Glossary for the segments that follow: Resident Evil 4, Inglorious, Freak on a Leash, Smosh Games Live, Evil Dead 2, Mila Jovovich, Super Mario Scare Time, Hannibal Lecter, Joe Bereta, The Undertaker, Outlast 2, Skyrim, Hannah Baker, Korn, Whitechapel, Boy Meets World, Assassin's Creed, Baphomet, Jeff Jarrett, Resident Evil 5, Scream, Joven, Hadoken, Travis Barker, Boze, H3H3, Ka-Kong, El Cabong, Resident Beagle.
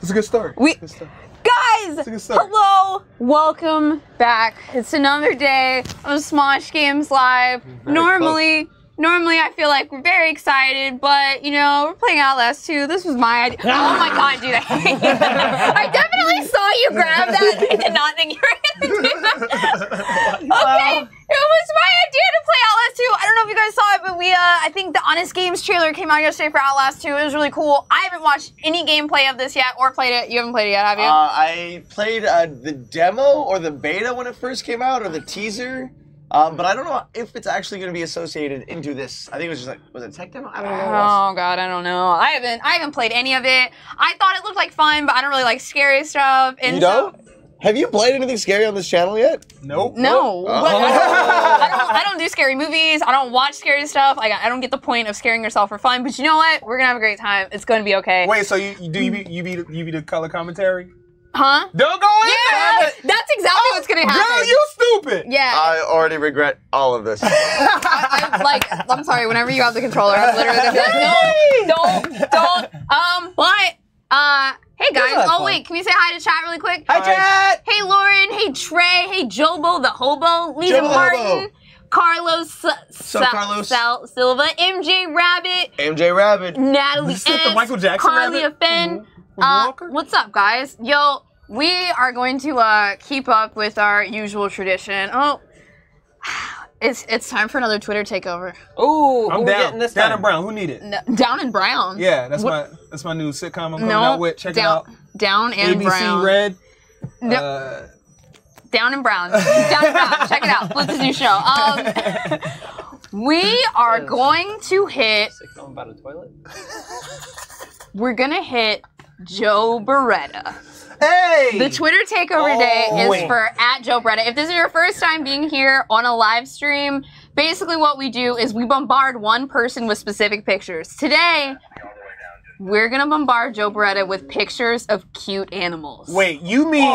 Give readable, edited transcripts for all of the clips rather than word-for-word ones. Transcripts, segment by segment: It's a good start. Guys, hello, welcome back. It's another day of Smosh Games Live. Normally I feel like we're very excited, but you know, we're playing Outlast 2. This was my idea. Oh my god, dude, I hate you. I definitely saw you grab that and did not think you were gonna do that. Okay. It was my idea to play Outlast 2. I don't know if you guys saw it, but we, I think the Honest Games trailer came out yesterday for Outlast 2. It was really cool. I haven't watched any gameplay of this yet or played it. You haven't played it yet, have you? I played the demo or the beta when it first came out, or the teaser. But I don't know if it's actually going to be associated into this. I think it was just like, was it tech demo? I don't know what it was. Oh god, I don't know. I haven't played any of it. I thought it looked like fun, but I don't really like scary stuff. And you don't? Have you played anything scary on this channel yet? Nope. No. Oh. I don't do scary movies. I don't watch scary stuff. Like, I don't get the point of scaring yourself for fun. But you know what? We're gonna have a great time. It's gonna be okay. Wait. So you be the color commentary? Huh? Don't go in there. That's exactly what's gonna happen. Girl, you stupid. Yeah. I already regret all of this. I'm sorry. Whenever you have the controller, I'm literally gonna be like, no, don't. Hey guys, oh wait, can we say hi to chat really quick? Hi chat! Hey Lauren, hey Trey, hey Jobo the Hobo, Lisa Martin, Carlos Silva, MJ Rabbit, Natalie S, Carly Affen, what's up guys? Yo, we are going to keep up with our usual tradition. Oh, it's time for another Twitter takeover. Ooh, I'm down. Down and Brown, who need it? No, Down and Brown? Yeah, that's my new sitcom I'm coming out with. Check it out. Down and ABC Brown. ABC Red. Nope. Down and Brown. Down and Brown. Check it out. What's his new show? We are going to hit... Sitcom about a toilet? We're going to hit Joe Bereta. Hey! The Twitter takeover day is for @JoeBereta. If this is your first time being here on a live stream, basically what we do is we bombard one person with specific pictures. Today, we're gonna bombard Joe Bereta with pictures of cute animals. Wait, you mean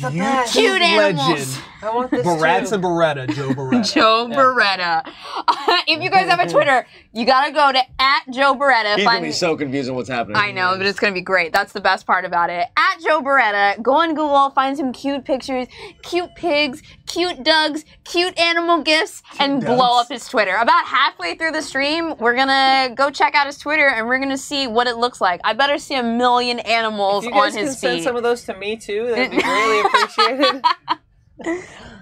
cute animals? I want this Beretta, Joe Bereta. Joe Bereta. If you guys have a Twitter, you gotta go to @JoeBereta. He's gonna be so confused on what's happening. I know, but it's gonna be great. That's the best part about it. @JoeBereta. Go on Google, find some cute pictures, cute pigs, cute dugs, cute animal gifts, and blow up his Twitter. About halfway through the stream, we're gonna go check out his Twitter and we're gonna see what it looks like. I better see a million animals on his feed. If you guys can send some of those to me too, that'd be really appreciated.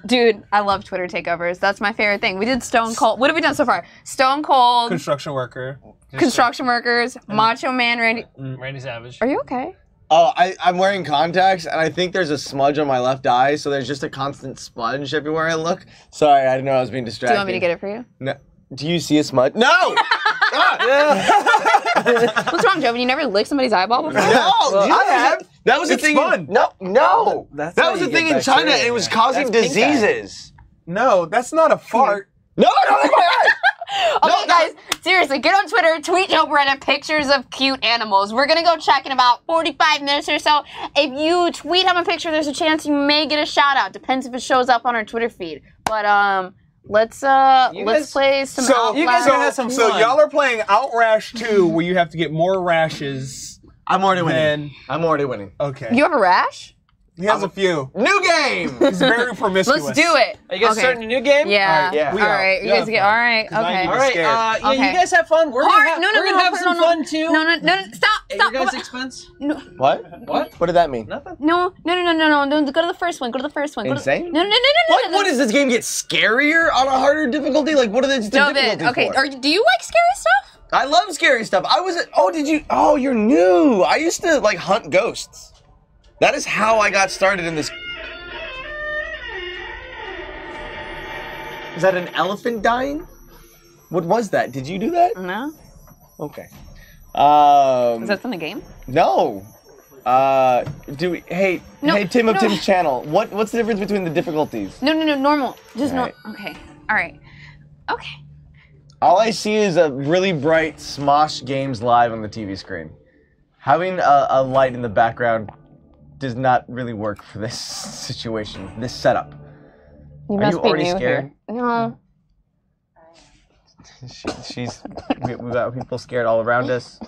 Dude, I love Twitter takeovers. That's my favorite thing. We did Stone Cold. What have we done so far? Stone Cold. Construction worker. Construction workers. Macho Man. Randy Savage. Are you okay? Oh, I'm wearing contacts, and I think there's a smudge on my left eye, so there's just a constant smudge everywhere I look. Sorry, I didn't know I was being distracted. Do you want me to get it for you? No. Do you see a smudge? No! What's wrong, Joven? You never licked somebody's eyeball before? No, I have. That was the thing. Fun. No. That was the thing in China, and it was causing diseases. No, that's not a fart. No, I don't like my eye. Okay, guys, seriously, get on Twitter, tweet Joe Bereta pictures of cute animals. We're gonna go check in about 45 minutes or so. If you tweet him a picture, there's a chance you may get a shout out. Depends if it shows up on our Twitter feed. But let's play some. So y'all are playing Outrash 2, where you have to get more rashes. I'm already winning. Okay. You have a rash? He has a few. New game! He's very promiscuous. Let's do it. Are you guys starting a new game? Yeah. All right. You guys get all right. You guys have fun. We're going to have some fun too. No. Stop. At your guys' expense? No. What? What did that mean? Nothing. No. Go to the first one. Insane? No. What does this game get scarier on a harder difficulty? Like, what are the difficulty? Okay. Do you like scary stuff? I love scary stuff. I was at. Oh, you're new. I used to like hunt ghosts. That is how I got started in this. Is that an elephant dying? What was that? Did you do that? No. Okay. Is that from the game? No. Hey, Tim of Tim's channel. What's the difference between the difficulties? No, normal. Just normal. Okay. All right. Okay. All I see is a really bright Smosh Games Live on the TV screen. Having a light in the background does not really work for this situation, this setup. Are you already scared? No. She's we've got people scared all around us.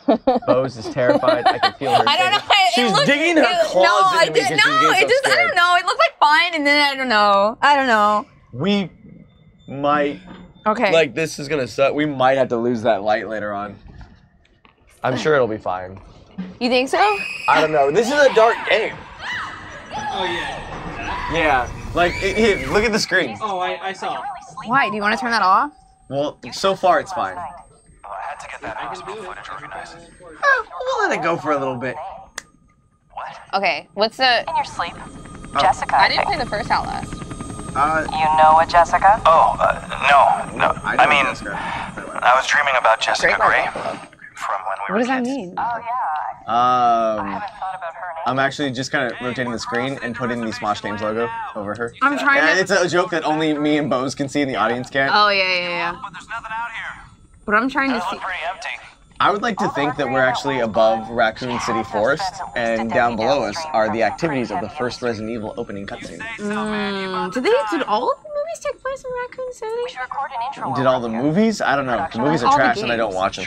Boze is terrified. I can feel her. I don't know. She's looked, digging her claws into me. No, it just scared. I don't know. It looked like fine, and then I don't know. I don't know. We might. Okay. Like this is gonna suck. We might have to lose that light later on. I'm sure it'll be fine. You think so? I don't know. This is a dark game. Oh yeah. Yeah. Like it, look at the screen. Oh, I saw. Why? Do you want to turn that off? Well, so far it's fine. Well, I had to get that hospital footage organized. We'll let it go for a little bit. What? Okay, what's the... In your sleep, Jessica. I didn't play the first Outlast. You know a Jessica? Oh, no. I mean, I was dreaming about Jessica Gray from when we were kids. What does that mean? Oh, yeah. I haven't thought about her name. I'm actually just kind of rotating the screen and putting the Smosh Games logo over her. I'm trying to... It's a joke that only me and Boze can see and the audience can't. Oh, yeah. But there's nothing out here. But I'm trying to see... pretty empty. I would like to think that we're actually above Raccoon City Forest, and down below us are the activities of the first Resident Evil opening cutscene. Did all of the movies take place in Raccoon City? Did all the movies? I don't know. The movies are trash and I don't watch them.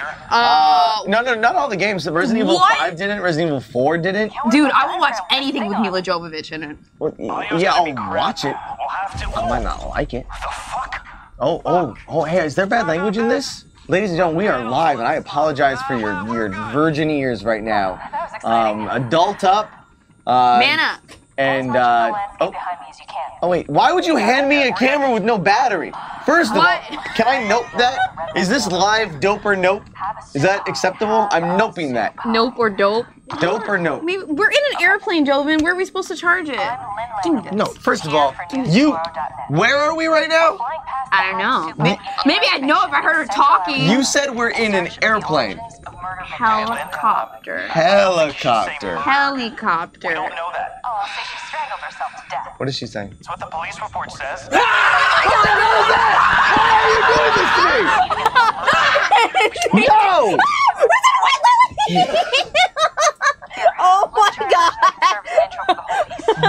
No, not all the games. Resident Evil 5 didn't, Resident Evil 4 didn't. Dude, I will watch anything with Mila Jovovich in it. Well, yeah, I'll watch it. I might not like it. Oh, hey, is there bad language in this? Ladies and gentlemen, we are live, and I apologize for your virgin ears right now. Adult up. Man up. And, oh, wait. Why would you hand me a camera with no battery? First of all, can I nope that? Is this live dope or nope? Is that acceptable? I'm noping that. Nope or dope? Dope or nope? Maybe we're in an airplane, Joven. Where are we supposed to charge it? Dude, no, first of all, you... Where are we right now? I don't know. Maybe I'd know if I heard her talking. You said we're in an airplane. Helicopter. We don't know that. Oh, I'll say she strangled herself to death. What is she saying? It's what the police report says. Ah! What the hell is that? Why are you doing this to me? No! Oh my God!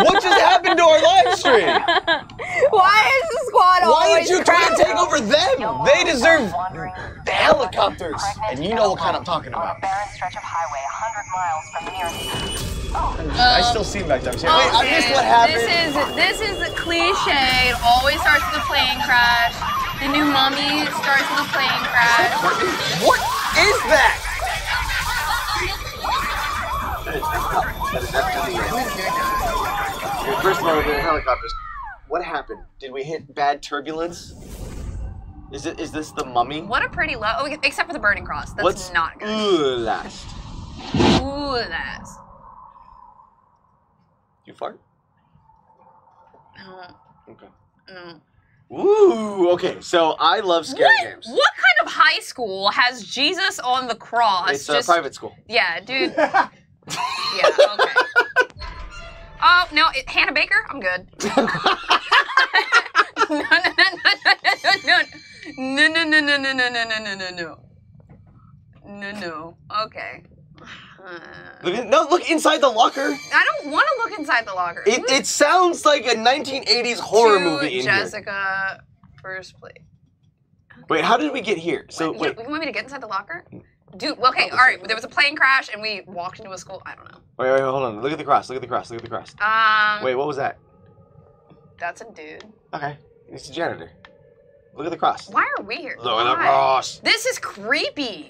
What just happened to our live stream? Why is the squad always? Why did you try to take over them? They deserve the helicopters, and you know what kind I'm talking about. Barren stretch of highway, 100 miles from here. I still see back there. Wait, I missed what happened. This is a cliche. It always starts with a plane crash. The new Mummy starts with a plane crash. What is that? First of all, the helicopters. What happened? Did we hit bad turbulence? Is this the Mummy? What a pretty low. Oh, except for the burning cross. That's not good. Outlast. You fart? Okay. No. Ooh, okay, so I love scary games. What kind of high school has Jesus on the cross? It's a private school. Yeah, dude. Yeah, okay. Oh, no, Hannah Baker? I'm good. No. Okay. Look inside the locker. I don't want to look inside the locker. It sounds like a 1980s horror movie in Jessica, here. First place. Okay. Wait, how did we get here? So wait. You want me to get inside the locker? Dude, okay, all right. There was a plane crash and we walked into a school. I don't know. Wait, hold on. Look at the cross. Wait, what was that? That's a dude. Okay. It's a janitor. Look at the cross. Why are we here? Look at the cross. This is creepy.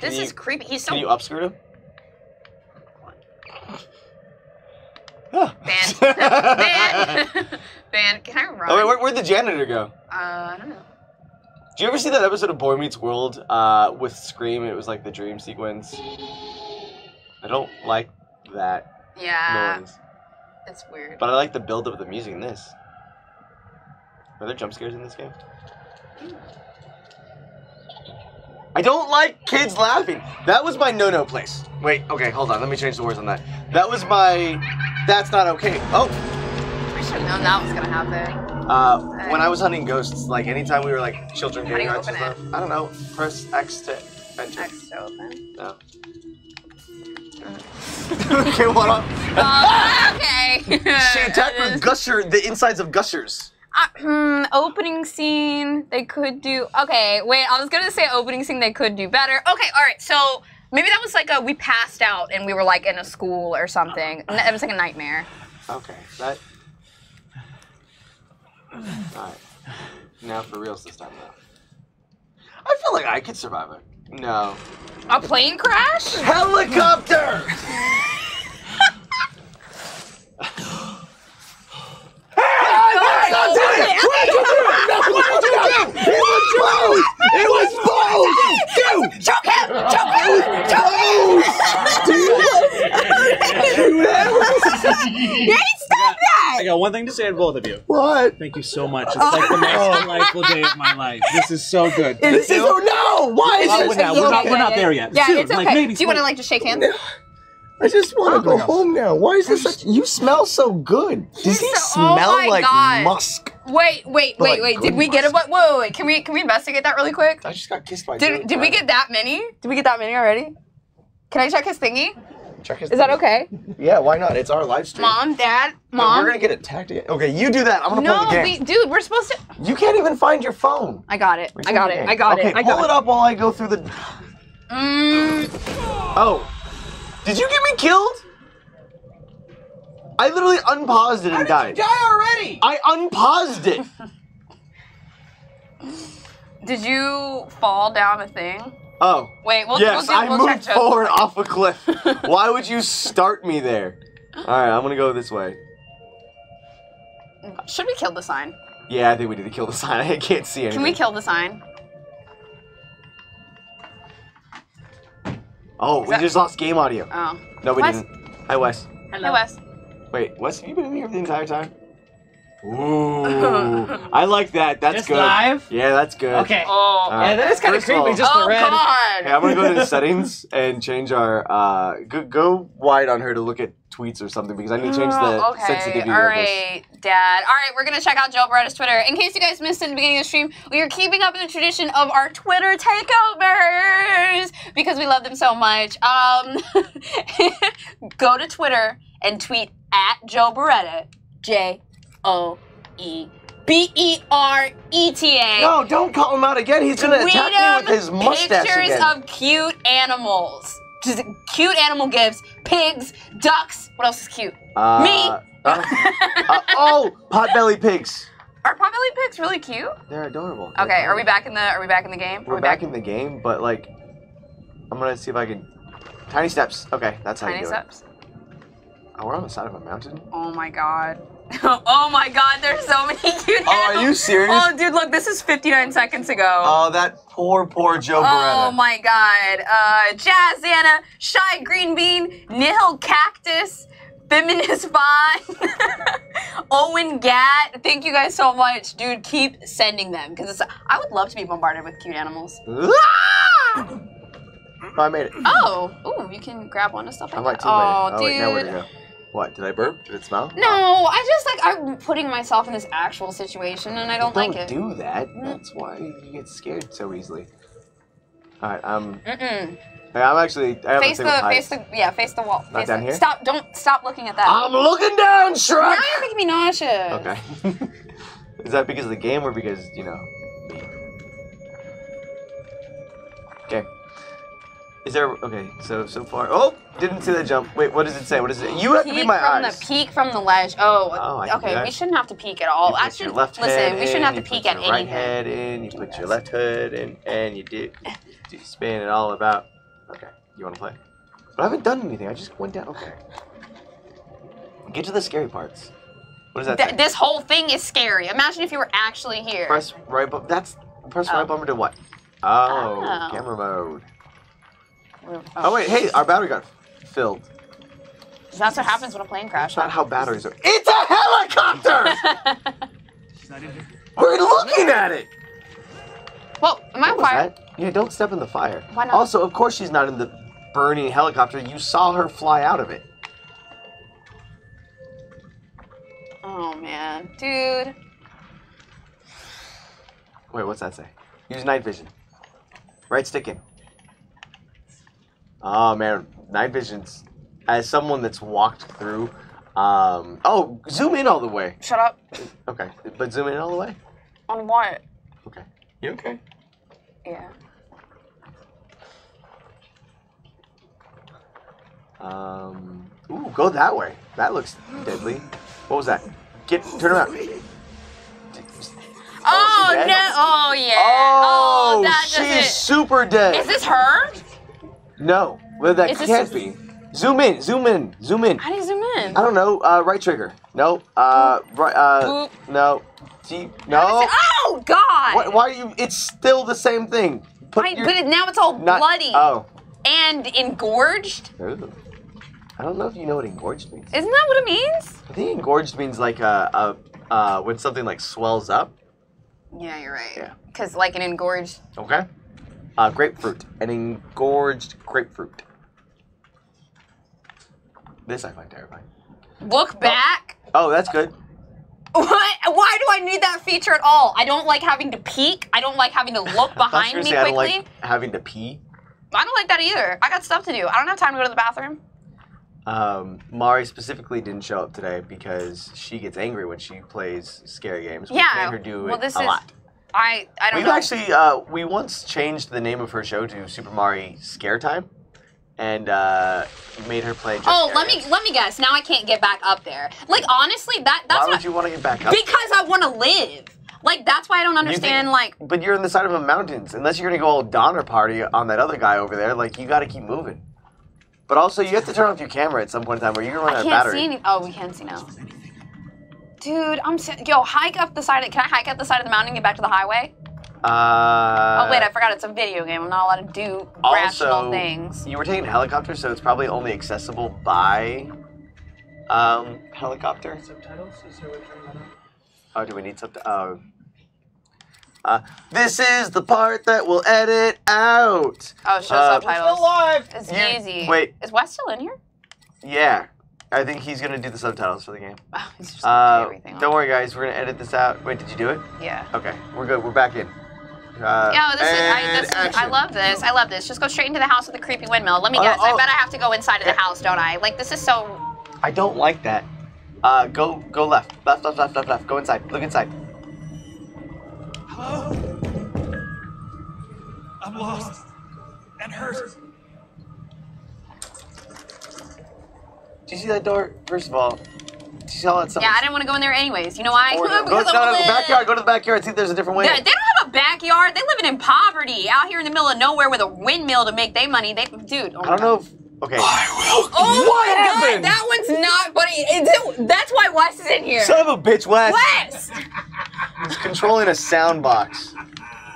This is creepy. He's so. Can you upskirt him? Van, can I run? Oh, wait, where'd the janitor go? I don't know. Did you ever see that episode of Boy Meets World with Scream? It was like the dream sequence. I don't like that noise. It's weird. But I like the build up of the music in this. Are there jump scares in this game? I don't like kids laughing. That was my no-no place. Wait, okay, hold on. Let me change the words on that. That was my... That's not okay. Oh! I should have known that was gonna happen. When I was hunting ghosts, like, anytime we were, like, children getting out and stuff, I don't know, press X to enter. X to open? No. Okay, what up? Okay. She attacked with the insides of gushers. Opening scene, they could do... Okay, wait, I was going to say opening scene, they could do better. Okay, all right, so maybe that was like a... We passed out and we were like in a school or something. It was like a nightmare. Okay, that... All right. Now for reals this time, though. I feel like I could survive it. No. A plane crash? Helicopter! It was Boze! Choke him! Choke him! Dude! Hey, stop that! I got one thing to say to both of you. What? Thank you so much. It's like the most delightful day of my life. This is so good. This is oh no! Why is this? We're not there yet. Yeah, soon. It's okay. Like, maybe do you want to like just shake hands? I just want to go home now. Why is this such... You smell so good. Does he smell like musk? Wait. Did we get a... Wait. Can we investigate that really quick? I just got kissed by... Did we get that many? Did we get that many already? Can I check his thingy? Check his thingy. Is that okay? Yeah, why not? It's our live stream. Mom, Dad, Mom. We're going to get attacked again. Okay, you do that. I'm going to play the game. No, dude, we're supposed to... You can't even find your phone. I got it. Okay, pull it up while I go through the... Oh. Did you get me killed? I literally unpaused it and died. How did you die already? I unpaused it. Did you fall down a thing? Oh. Wait, we'll moved forward off a cliff. Why would you start me there? All right, I'm gonna go this way. Should we kill the sign? Yeah, I think we need to kill the sign. I can't see anything. Can we kill the sign? Oh, we just lost game audio. Oh. No, we didn't. Hi, Wes. Hello. Hi, Wes. Wait, Wes, have you been in here the entire time? Ooh. I like that. That's just good. Just live? Yeah, that's good. Okay. Oh. Yeah, that is kind of creepy, just the red. Oh, God. Hey, I'm going to go to the settings and change our... go wide on her to look at tweets or something, because I need to change the sensitivity. All right, Dad. All right, we're going to check out Joe Bereta's Twitter. In case you guys missed it in the beginning of the stream, we are keeping up in the tradition of our Twitter takeovers because we love them so much. Go to Twitter and tweet at Joe Bereta. J-O-E-B-E-R-E-T-A. No, don't call him out again. He's going to attack me with his mustache again. Pictures of cute animals. Just cute animal gifts, pigs, ducks. What else is cute? Me. Potbelly pigs. Are potbelly pigs really cute? They're adorable. They're adorable. Are we back in the game? We're back in the game, but like, I'm gonna see if I can. Tiny steps. Okay, that's how you do it. Tiny steps. Oh, we're on the side of a mountain. Oh my god. Oh my god, there's so many cute animals. Oh, are you serious? Oh, dude, look, this is 59 seconds ago. Oh, that poor Joe Bereta. Oh my god. Jazz Anna, Shy Green Bean, Nihil Cactus, Feminist Vine, Owen Gatt. Thank you guys so much. Dude, keep sending them, because I would love to be bombarded with cute animals. Ah! Oh, I made it. Oh, ooh, you can grab one and stuff like that. Oh, dude. Wait, now where to go? What, did I burp? Did it smell? No, I just I'm putting myself in this actual situation and I don't like it. Don't do that. That's why you get scared so easily. All right, I'm actually... Face the wall. Not down here? Stop, stop looking at that. I'm looking down, Shrek! Now you're making me nauseous. Okay. Is that because of the game or because, you know... Okay. Is there, okay, so far, oh, didn't see that jump. Wait, what does it say? What is it? You have to be my eyes. Peek from the ledge. Oh okay, we shouldn't have to peek at all. Actually, listen, we shouldn't have to peek at anything. You put your right head in, you put your left hood in, and you spin it all about. Okay, you want to play? But I haven't done anything, I just went down, okay. Get to the scary parts. What does that say? This whole thing is scary. Imagine if you were actually here. Press right bumper, press right bumper to what? Oh, camera mode. Oh wait, hey, our battery got filled. That's what happens when a plane crashes. That's not how batteries are. It's a helicopter! She's not in here. We're looking at it! Well, am I on fire? Yeah, don't step in the fire. Why not? Also, of course she's not in the burning helicopter. You saw her fly out of it. Oh man, dude. Wait, what's that say? Use night vision. Right stick in. Oh man, night visions. As someone that's walked through Oh, zoom in all the way. Shut up. Okay, but zoom in all the way? On what? Okay. You okay? Yeah. Ooh, go that way. That looks deadly. What was that? Turn around. Oh, no. Oh, yeah. Oh, that she's super dead. Is this her? No. Well, that can't be. Zoom in. Zoom in. Zoom in. How do you zoom in? I don't know. Right trigger. No. Right. No. See, no. Oh, God. Why are you? It's still the same thing. But now it's all bloody. Oh. And engorged. Ooh. I don't know if you know what engorged means. Isn't that what it means? I think engorged means like when something like swells up. Yeah, you're right. Yeah. Because like an engorged. Okay. Grapefruit. An engorged grapefruit. This I find terrifying. Look back. Oh, that's good. What? Why do I need that feature at all? I don't like having to peek. I don't like having to look behind me quickly. I don't like having to pee. I don't like that either. I got stuff to do. I don't have time to go to the bathroom. Mari specifically didn't show up today because she gets angry when she plays scary games. We made her do it a lot. I don't know. We've actually, we once changed the name of her show to Super Mario Scare Time and made her play. Oh, let me guess. Now I can't get back up there. Like, honestly, that's why would you want to get back up? Because I want to live. Like, that's why I don't understand, like... But you're on the side of the mountains. Unless you're going to go all Donner Party on that other guy over there, like, you got to keep moving. But also, you have to turn off your camera at some point in time, or you're gonna run out of battery. We can't see now. Dude, yo, hike up the side. Can I hike up the side of the mountain and get back to the highway? Oh wait, I forgot it's a video game. I'm not allowed to do rational things. Also, you were taking a helicopter, so it's probably only accessible by helicopter. Subtitles? Oh, do we need subtitles? This is the part that we'll edit out. Oh, show subtitles. We're still live. It's easy. Wait. Is Wes still in here? Yeah. I think he's going to do the subtitles for the game. Oh, he's just going to do everything. Don't worry, guys. We're going to edit this out. Wait, did you do it? Yeah. Okay. We're good. We're back in. I love this. I love this. Just go straight into the house with the creepy windmill. Let me guess. I bet I have to go inside of the house, don't I? Like, this is so... I don't like that. Go left. Left, left, left, left, left. Go inside. Look inside. Hello? I'm lost and hurt. Do you see that door? First of all, do you see all that stuff? Yeah, I didn't want to go in there anyways. You know why? Go to the backyard. Go to the backyard. See if there's a different way. They don't have a backyard. They're living in poverty out here in the middle of nowhere with a windmill to make their money. Dude. Oh I don't know if... Okay. What happened? God, that one's not funny. That's why Wes is in here. Son of a bitch, Wes. Wes! He's controlling a sound box. Why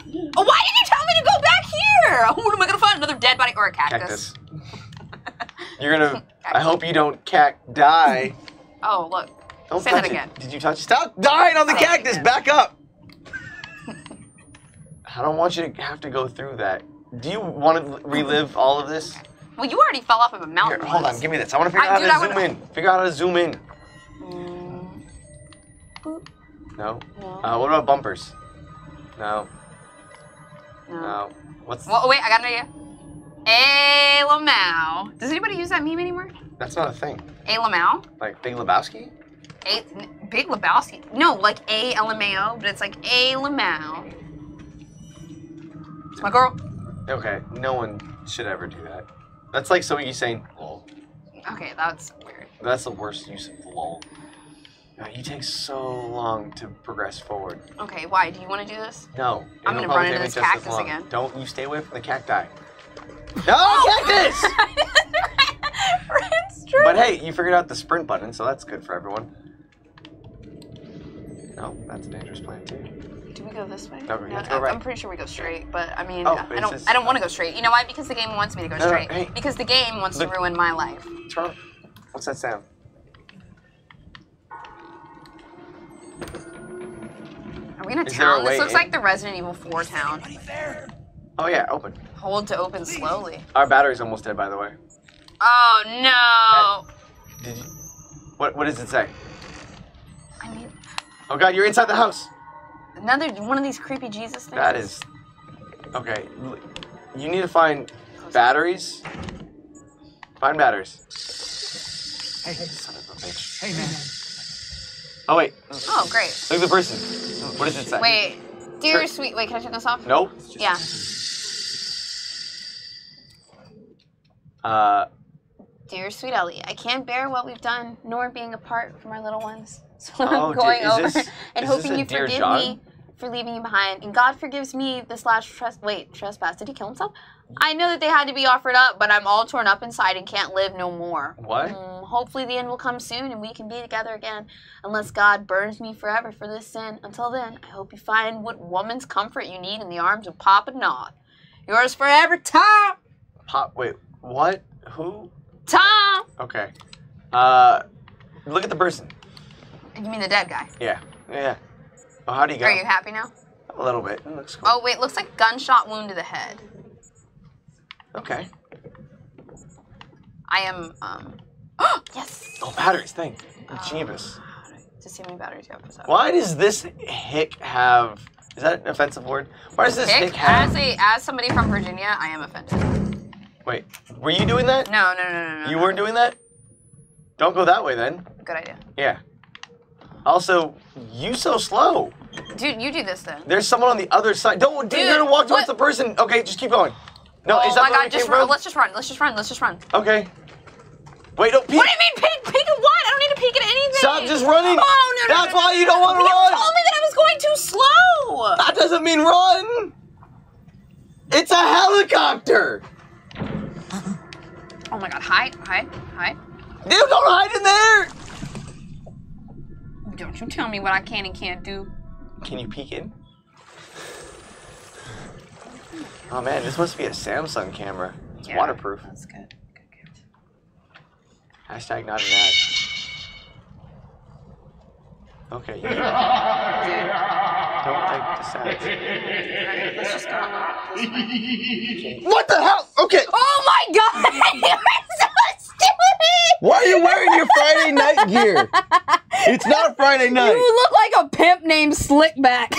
did you tell me to go back here? What am I gonna find? Another dead body or a cactus? You're gonna. I hope you don't die. Oh look! Don't say that again. Did you touch? Stop dying on the cactus! Back up! I don't want you to have to go through that. Do you want to relive all of this? Well, you already fell off of a mountain. Here, hold on, give me this. I want to figure out how to zoom in. Figure out how to zoom in. No. What about bumpers? No. No. What's? Well, wait, I got an idea. Hey, Lamau. Does anybody use that meme anymore? That's not a thing. Hey, Lamau. Like Big Lebowski. Big Lebowski. No, like A LMAO, but it's like Hey, Lamau. It's my girl. Okay, no one should ever do that. That's like somebody saying lol. Okay, that's weird. That's the worst use of lol. God, you take so long to progress forward. Okay, why? Do you want to do this? No. I'm going to run into this cactus again. Don't you stay away from the cacti. No, cactus! But hey, you figured out the sprint button, so that's good for everyone. No, that's a dangerous plan, too. Do we go this way? No, we have to go right. I'm pretty sure we go straight, but I mean, I don't want to go straight. You know why? Because the game wants me to go straight. Hey. Because the game wants to ruin my life. What's wrong? What's that sound? Are we in a town? This looks like the Resident Evil 4 town. Oh yeah, open. Hold to open slowly. Our battery's almost dead, by the way. Oh no! Did you? What does it say? I mean. Oh God, you're inside the house. Another one of these creepy Jesus things. That is. Okay, you need to find batteries. Find batteries. Hey, son of a bitch. Hey, man. Oh, wait. Oh, great. Look at the person. What does it say? Wait. Dear sweet... Wait, can I turn this off? Nope. Yeah. Dear sweet Ellie, I can't bear what we've done, nor being apart from our little ones. So I'm going over and hoping you forgive me for leaving you behind. And God forgives me this last trespass. Did he kill himself? I know that they had to be offered up, but I'm all torn up inside and can't live no more. What? Hopefully the end will come soon and we can be together again. Unless God burns me forever for this sin. Until then, I hope you find what woman's comfort you need in the arms of Papa Nog. Yours forever, Tom! Wait, what? Who? Tom! Okay. Look at the person. You mean the dead guy? Yeah. Yeah. Well, how do you go? Are you happy now? A little bit. It looks cool. Oh, wait. Looks like gunshot wound to the head. Okay. I am, Oh, yes! Oh, batteries. Thank you. Jeebus. Just see how many batteries you have for that. Why does this hick have... Is that an offensive word? Why does this hick have... As somebody from Virginia, I am offended. Wait. Were you doing that? No, no, no, no, no. You weren't doing that? Don't go that way, then. Good idea. Yeah. Also, you so slow. Dude, you do this then. There's someone on the other side. Don't, dude, you're gonna walk towards the person. Okay, just keep going. No, oh my God, just run. Let's just run. Let's just run. Let's just run. Okay. Wait, don't peek. What do you mean peek? Peek at what? I don't need to peek at anything. Stop just running. Oh, no, no, that's why you don't want to run. You told me that I was going too slow. That doesn't mean run. It's a helicopter. Oh my God, hide, hide, hide. Dude, don't hide in there. Don't you tell me what I can and can't do. Can you peek in? Oh man, this must be a Samsung camera. It's waterproof. That's good. Good. Hashtag not an ad. Okay. Yeah. Don't take the sound. Let's just go on this way. What the hell? Okay. Oh my God! You're so stupid! Why are you wearing your Friday night gear? It's not Friday night. You look like a pimp named Slickback.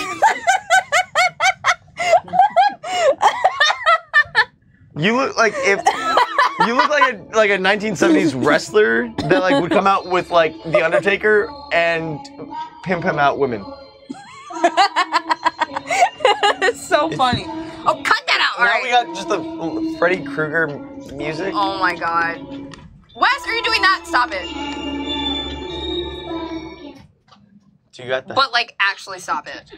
You look like a 1970s wrestler that like would come out with like The Undertaker and pimp him out women. It's so funny. Oh, cut that out! All now right. We got just the Freddy Krueger music. Oh my God. Wes, are you doing that? Stop it. You got that. But like, actually, stop it.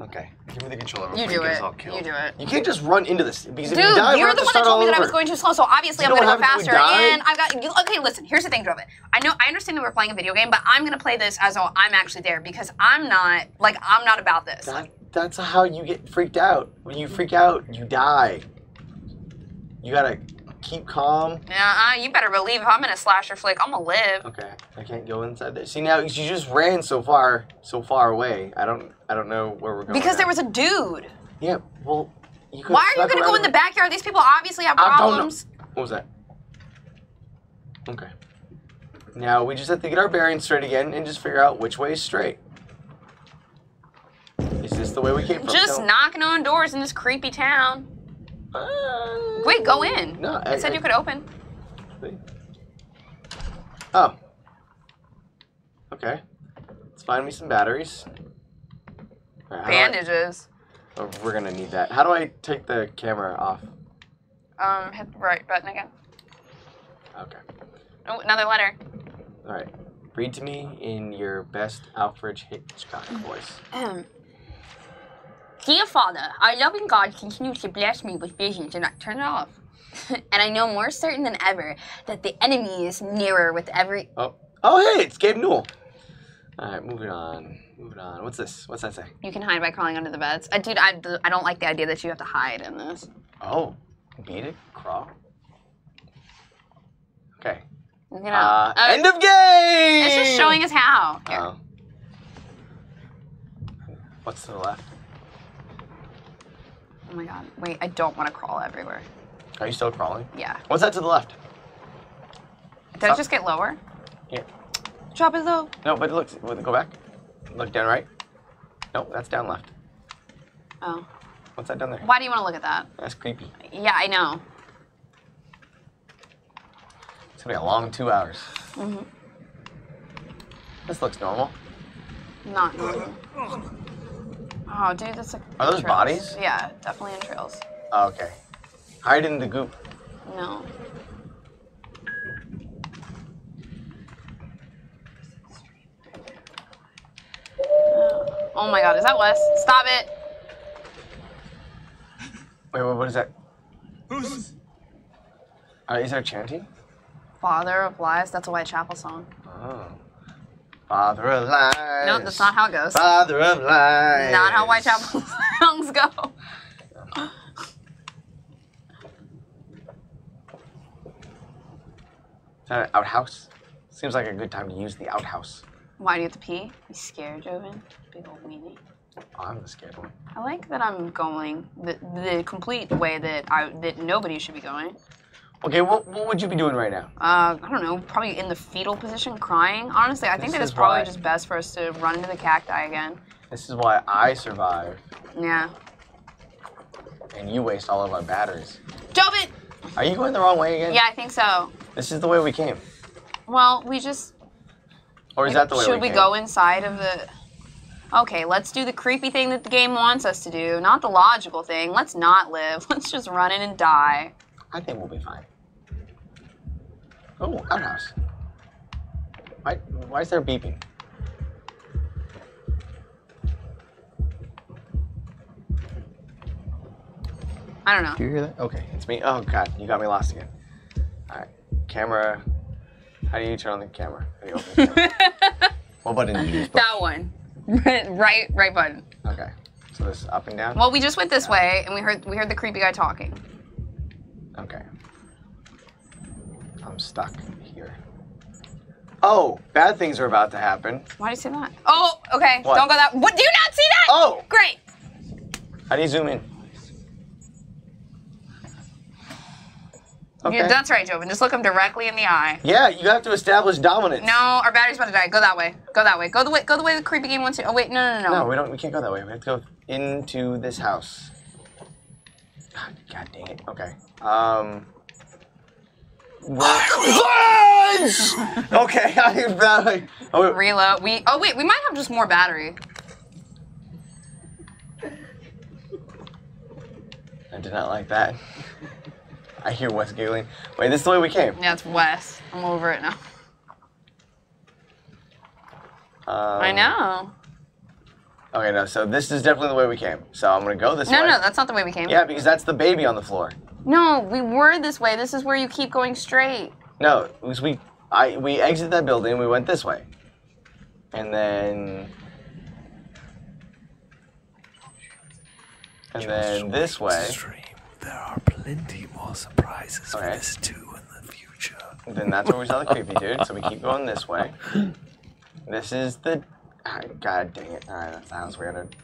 Okay, give me the controller. You do it. You do it. You can't just run into this because if you die, you're the one that told me that I was going too slow, so obviously I'm gonna go faster. And I've got. Okay, listen. Here's the thing, Joven. I know. I understand that we're playing a video game, but I'm gonna play this as though I'm actually there because I'm not. Like, I'm not about this. That's how you get freaked out. When you freak out, you die. You gotta keep calm. Yeah, you better believe if I'm in a slasher flick, I'm gonna live. Okay, I can't go inside there. See now, you just ran so far away. I don't know where we're going. Because there was a dude. Yeah, well, you could. Why are you gonna go in the backyard? These people obviously have problems. What was that? Okay. Now we just have to get our bearings straight again and just figure out which way is straight. Is this the way we came from? Just knocking on doors in this creepy town. Wait, go in. No, it said you could open. Oh. Okay. Let's find me some batteries. Right, bandages. Oh, we're gonna need that. How do I take the camera off? Hit the right button again. Okay. Oh, another letter. All right. Read to me in your best Alfred Hitchcock voice. Dear Father, our loving God continues to bless me with visions and not turn it off. And I know more certain than ever that the enemy is nearer with every... Oh, hey, it's Gabe Newell. All right, moving on. Moving on. What's this? What's that say? You can hide by crawling under the beds. Dude, I don't like the idea that you have to hide in this. Oh, beat it, crawl. Okay. You know, end of game! It's just showing us how. Oh. What's to the left? Oh my God. Wait, I don't want to crawl everywhere. Are you still crawling? Yeah. What's that to the left? Did it just get lower? Yeah. Drop it low. No, but look, go back. Look down right. Nope, that's down left. Oh. What's that down there? Why do you want to look at that? That's creepy. Yeah, I know. It's going to be a long 2 hours. Mm-hmm. This looks normal. Not normal. Oh, dude, that's like. Are those bodies? Yeah, definitely entrails. Oh, okay. Hide in the goop. No. Oh my god, is that Wes? Stop it! Wait, what is that? Who's? Is that chanting? Father of Lies? That's a Whitechapel song. Oh. Father of Lies. No, that's not how it goes. Father of Lies. Not how Whitechapel songs go. Is that an outhouse? Seems like a good time to use the outhouse. Why do you have to pee? You scared, Joven? Big old weenie. I'm the scared one. I like that I'm going the complete way that nobody should be going. Okay, what would you be doing right now? I don't know, probably in the fetal position, crying. Honestly, I think that it's probably just best for us to run into the cacti again. This is why I survive. Yeah. And you waste all of our batteries. Joven! Are you going the wrong way again? Yeah, I think so. This is the way we came. Well, we just... Or is that the way we came? Should we go inside of the... Okay, let's do the creepy thing that the game wants us to do, not the logical thing. Let's not live. Let's just run in and die. I think we'll be fine. Oh, outhouse. Why is there beeping? I don't know. Do you hear that? Okay, it's me. Oh, God, you got me lost again. All right, camera. How do you turn on the camera? How do you open the camera? What button do you use? That one. Right button. Okay. So this is up and down? Well, we just went this way, and we heard the creepy guy talking. Okay. I'm stuck here. Oh, bad things are about to happen. Why do you say that? Oh, okay. What? Don't go that. What? Do you not see that? Oh. Great. How do you zoom in? Okay. Yeah, that's right, Joven. Just look him directly in the eye. Yeah, you have to establish dominance. No, our battery's about to die. Go that way. Go that way. Go the way the creepy game wants to. Oh wait, no. No, we can't go that way. We have to go into this house. God dang it. Okay. Okay, I'm battling. Oh, wait. Reload. We might have just more battery. I did not like that. I hear Wes giggling. Wait, this is the way we came. Yeah, it's Wes. I'm over it now. I know. Okay, no, so this is definitely the way we came. So I'm going to go this way. No, that's not the way we came. Yeah, because that's the baby on the floor. No, we were this way. This is where you keep going straight. No, because we exited that building, we went this way. And then this way. There are plenty more surprises for this too in the future. Then that's where we saw the creepy dude, so we keep going this way. This is the... God dang it. Alright, that sounds weird.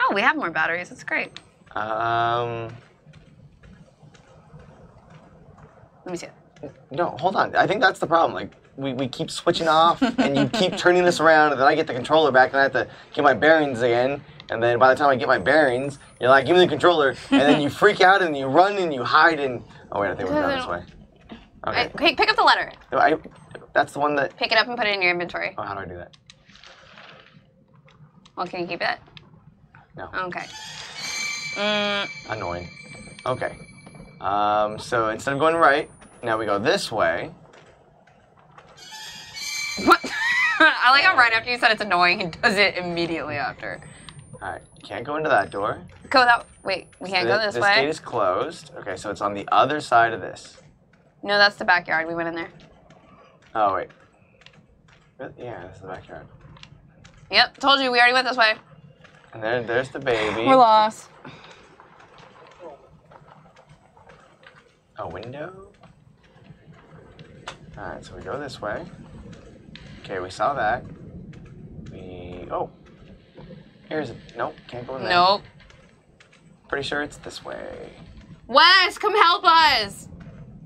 Oh, we have more batteries. That's great. Let me see it. No, hold on. I think that's the problem. Like, we keep switching off, and you keep turning this around, and then I get the controller back, and I have to get my bearings again. And then by the time I get my bearings, you're like, give me the controller. And then you freak out and you run and you hide and... Oh, wait, I think we're going this way. Okay. Hey, pick up the letter. That's the one that... Pick it up and put it in your inventory. Oh, how do I do that? Well, can you keep it? No. Okay. Annoying. Okay. So instead of going right, now we go this way. What? I like how right after you said it's annoying, he does it immediately after. Alright, can't go into that door. Go that... Wait, we can't go this way? This gate is closed. Okay, so it's on the other side of this. No, that's the backyard. We went in there. Oh, wait. Yeah, that's the backyard. Yep, told you. We already went this way. And there's the baby. We're lost. A window? Alright, so we go this way. Okay, we saw that. Oh. Here's a, nope, can't go in there. Nope. Pretty sure it's this way. Wes, come help us!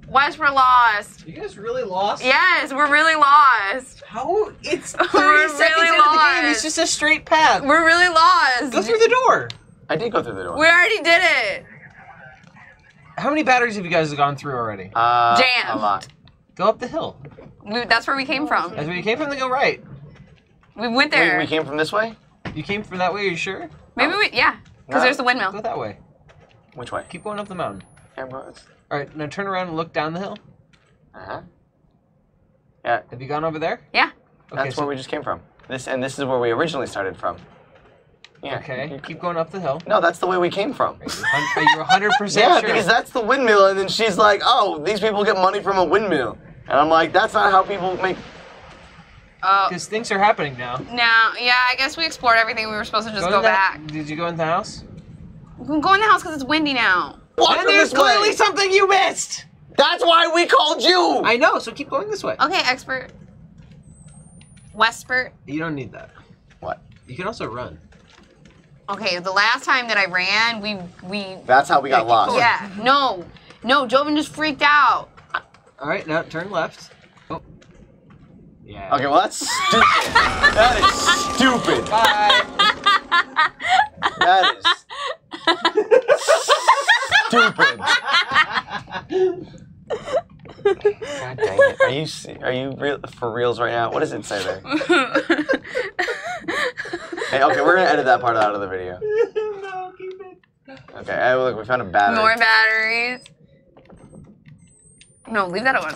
Wes, we're lost. You guys really lost? Yes, we're really lost. How? It's 30 seconds into the game. It's just a straight path. We're really lost. Go through the door. I did go through the door. We already did it. How many batteries have you guys gone through already? Jammed. A lot. Go up the hill. That's where we came from. That's where you came from to go right. We went there. We came from this way? You came from that way, are you sure? Maybe we, yeah. Because there's the windmill. Go that way. Which way? Keep going up the mountain. Yeah, bro. All right, now turn around and look down the hill. Uh-huh. Yeah. Have you gone over there? Yeah. Okay, that's where we just came from. This is where we originally started from. Yeah. Okay, you keep going up the hill. No, that's the way we came from. Are you 100% yeah, sure? Yeah, because that's the windmill, and then she's like, oh, these people get money from a windmill. And I'm like, that's not how people make... Because things are happening now. Now, yeah, I guess we explored everything. We were supposed to just go back. Did you go in the house? We can go in the house because it's windy now. What? And there's clearly something you missed! That's why we called you! I know, so keep going this way. Okay, expert. Westpert. You don't need that. What? You can also run. Okay, the last time that I ran, we that's how we got lost. Yeah, no, Joven just freaked out. All right, now turn left. Oh. Yeah. Okay, well that's stupid. That is stupid. Bye. That is stupid. God dang it. Are you real, for reals right now? What does it say there? Hey, okay, we're going to edit that part out of the video. No, keep it. Okay, hey, look, we found a battery. More batteries. No, leave that alone.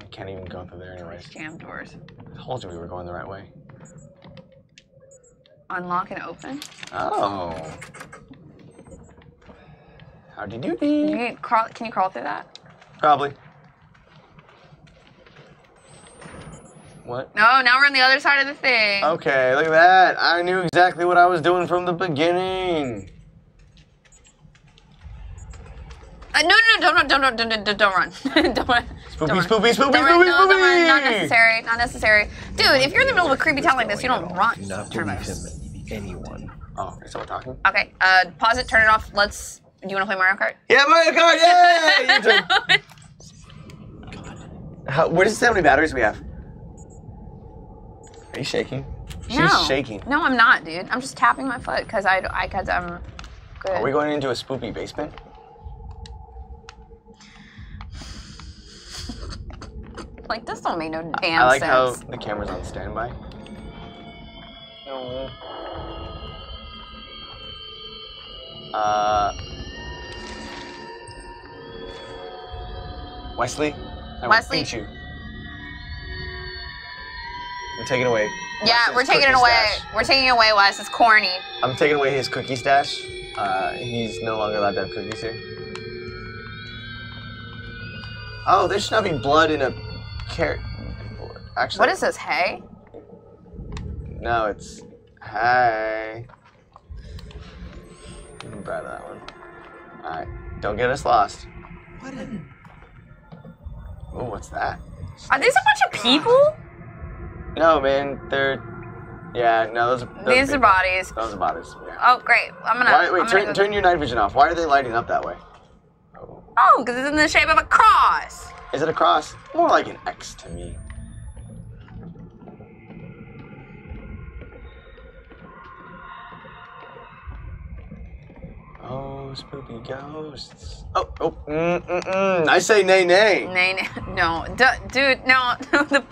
I can't even go through there anyways. Jam doors. I told you we were going the right way. Unlock and open. Oh. Howdy doody. Can you crawl through that? Probably. What? No, now we're on the other side of the thing. Okay, look at that. I knew exactly what I was doing from the beginning. No, don't run. Don't run. Spoopy. Not necessary, not necessary. Dude, if you're in the middle of a creepy town like this, you don't run. Do not turn off. Anyone. Oh, is someone talking? Okay, pause it, turn it off. Let's, do you want to play Mario Kart? Yeah, Mario Kart, yay! You too. God. Where does it say how many batteries we have? Are you shaking? No. She's shaking. No, I'm not, dude. I'm just tapping my foot because I'm good. Are we going into a spoopy basement? Like, this don't make no damn sense. I like how the camera's on standby. No. Wesley? Wesley. I will shoot you. We're taking away. Yeah, we're taking it away. Stash. We're taking it away, Wes. It's corny. I'm taking away his cookie stash. He's no longer allowed to have cookies here. Oh, there should not be blood in a carrot. Actually, what is this? Hay? No, it's hay. I'm proud of that one. All right, don't get us lost. What? Oh, what's that? Are these a bunch of people? No, man, they're... Yeah, no, these are bodies. Those are bodies, yeah. Oh, great. I'm gonna... Wait, turn your night vision off. Why are they lighting up that way? Oh, because it's in the shape of a cross. Is it a cross? More like an X to me. Oh, spooky ghosts. Oh, I say nay, nay. Nay, nay. No, dude, no, the...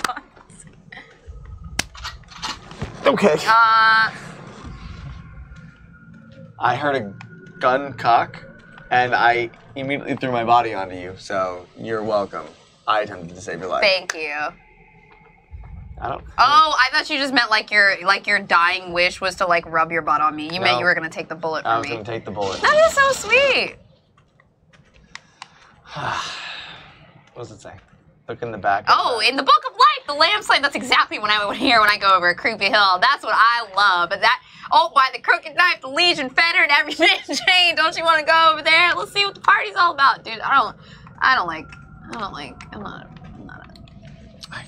Okay. I heard a gun cock, and I immediately threw my body onto you, so you're welcome. I attempted to save your life. Thank you. I don't. Oh, I thought you just meant like your dying wish was to like rub your butt on me. You meant you were gonna take the bullet from me. I was gonna take the bullet. That is so sweet. What does it say? Look in the back. Oh, in the Book of Life, the lamb slain. That's exactly what I would hear when I go over a creepy hill. That's what I love. But that, oh, by the crooked knife, the legion, fetter, and everything chain. Don't you want to go over there? Let's see what the party's all about, dude. I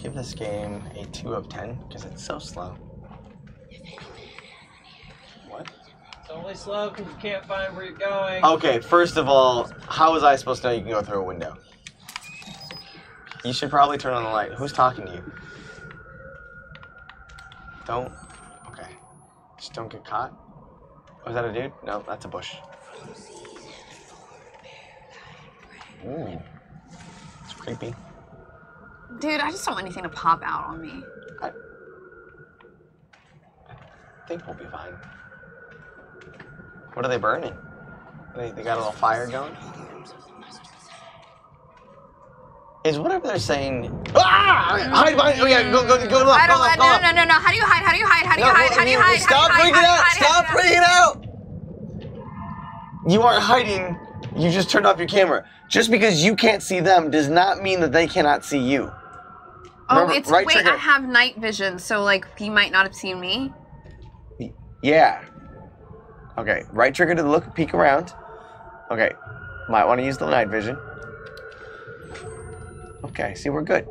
give this game a 2 of 10 because it's so slow. What? It's only slow because you can't find where you're going. Okay, first of all, how was I supposed to know you can go through a window? You should probably turn on the light. Who's talking to you? Don't. Okay. Just don't get caught. Was that a dude? No, that's a bush. Ooh. It's creepy. Dude, I just don't want anything to pop out on me. I think we'll be fine. What are they burning? They got a little fire going? Is whatever they're saying... Ah! Hide behind... Oh, yeah, go left, go left, go left. No. How do you hide? How do you hide? Stop freaking out! Stop freaking out! You aren't hiding. You just turned off your camera. Just because you can't see them does not mean that they cannot see you. Oh, remember, it's... Right, wait, trigger. I have night vision, so, like, he might not have seen me? Yeah. Okay, right trigger to look, peek around. Okay, might want to use the night vision. Okay, see, we're good.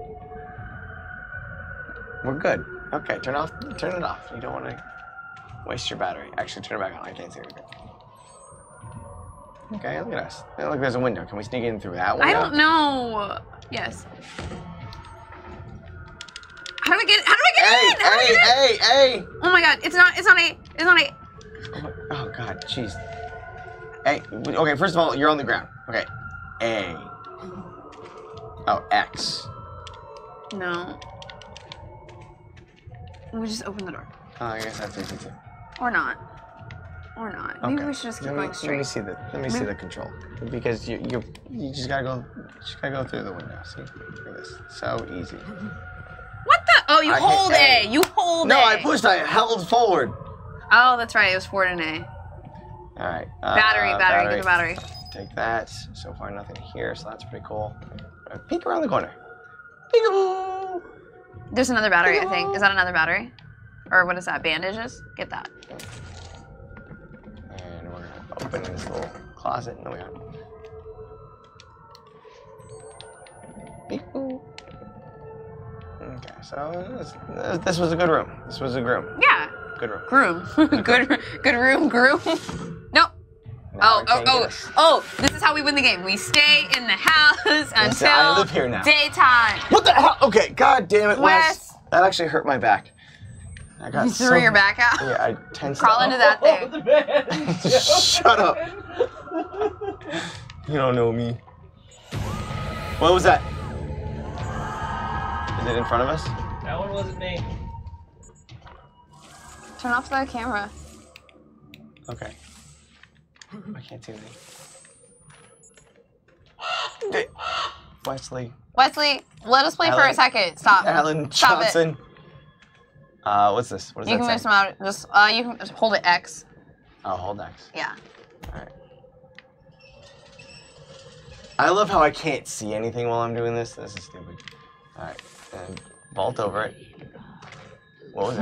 We're good. Okay, turn it off. You don't want to waste your battery. Actually, turn it back on. I can't see anything. Okay, look at us. Look, there's a window. Can we sneak in through that window? I don't know. Yes. How do I get? How do I get in? Hey! Oh my God! It's not a. Oh God, jeez. Hey, okay. First of all, you're on the ground. Okay. A. Oh, X. No. We just open the door. Oh, I guess that's easy too. Or not. Okay. Maybe we should just keep going straight. Let me see the control, because you just gotta go. Just gotta go through the window. See, look at this. So easy. What the? Oh, you hold A. You hold A. No, I pushed. I held forward. Oh, that's right. It was forward and A. All right. Battery. Get the battery. Take that. So far, nothing here. So that's pretty cool. Peek around the corner. Peekaboo. There's another battery, I think. Is that another battery? Or what is that? Bandages? Get that. And we're gonna open this little closet. No, we aren't. Peekaboo. Okay, so this was a good room. This was a groom. Yeah. Good room. Groom. Good room. Groom. Nope. Oh! This is how we win the game. We stay in the house until I live here now. Daytime. What the hell? Okay. God damn it, Wes. That actually hurt my back. I got. You threw your back out. Yeah, I tensed up. Crawl into that thing. Shut up. You don't know me. What was that? Is it in front of us? That one wasn't me. Turn off that camera. Okay. I can't see anything. Wesley, let us play Alan, for a second. Stop. Alan Johnson. Stop it. What's this? What does that say? You can move some out. Just you can just hold it X. Oh, hold X. Yeah. All right. I love how I can't see anything while I'm doing this. This is stupid. All right, and vault over it. What was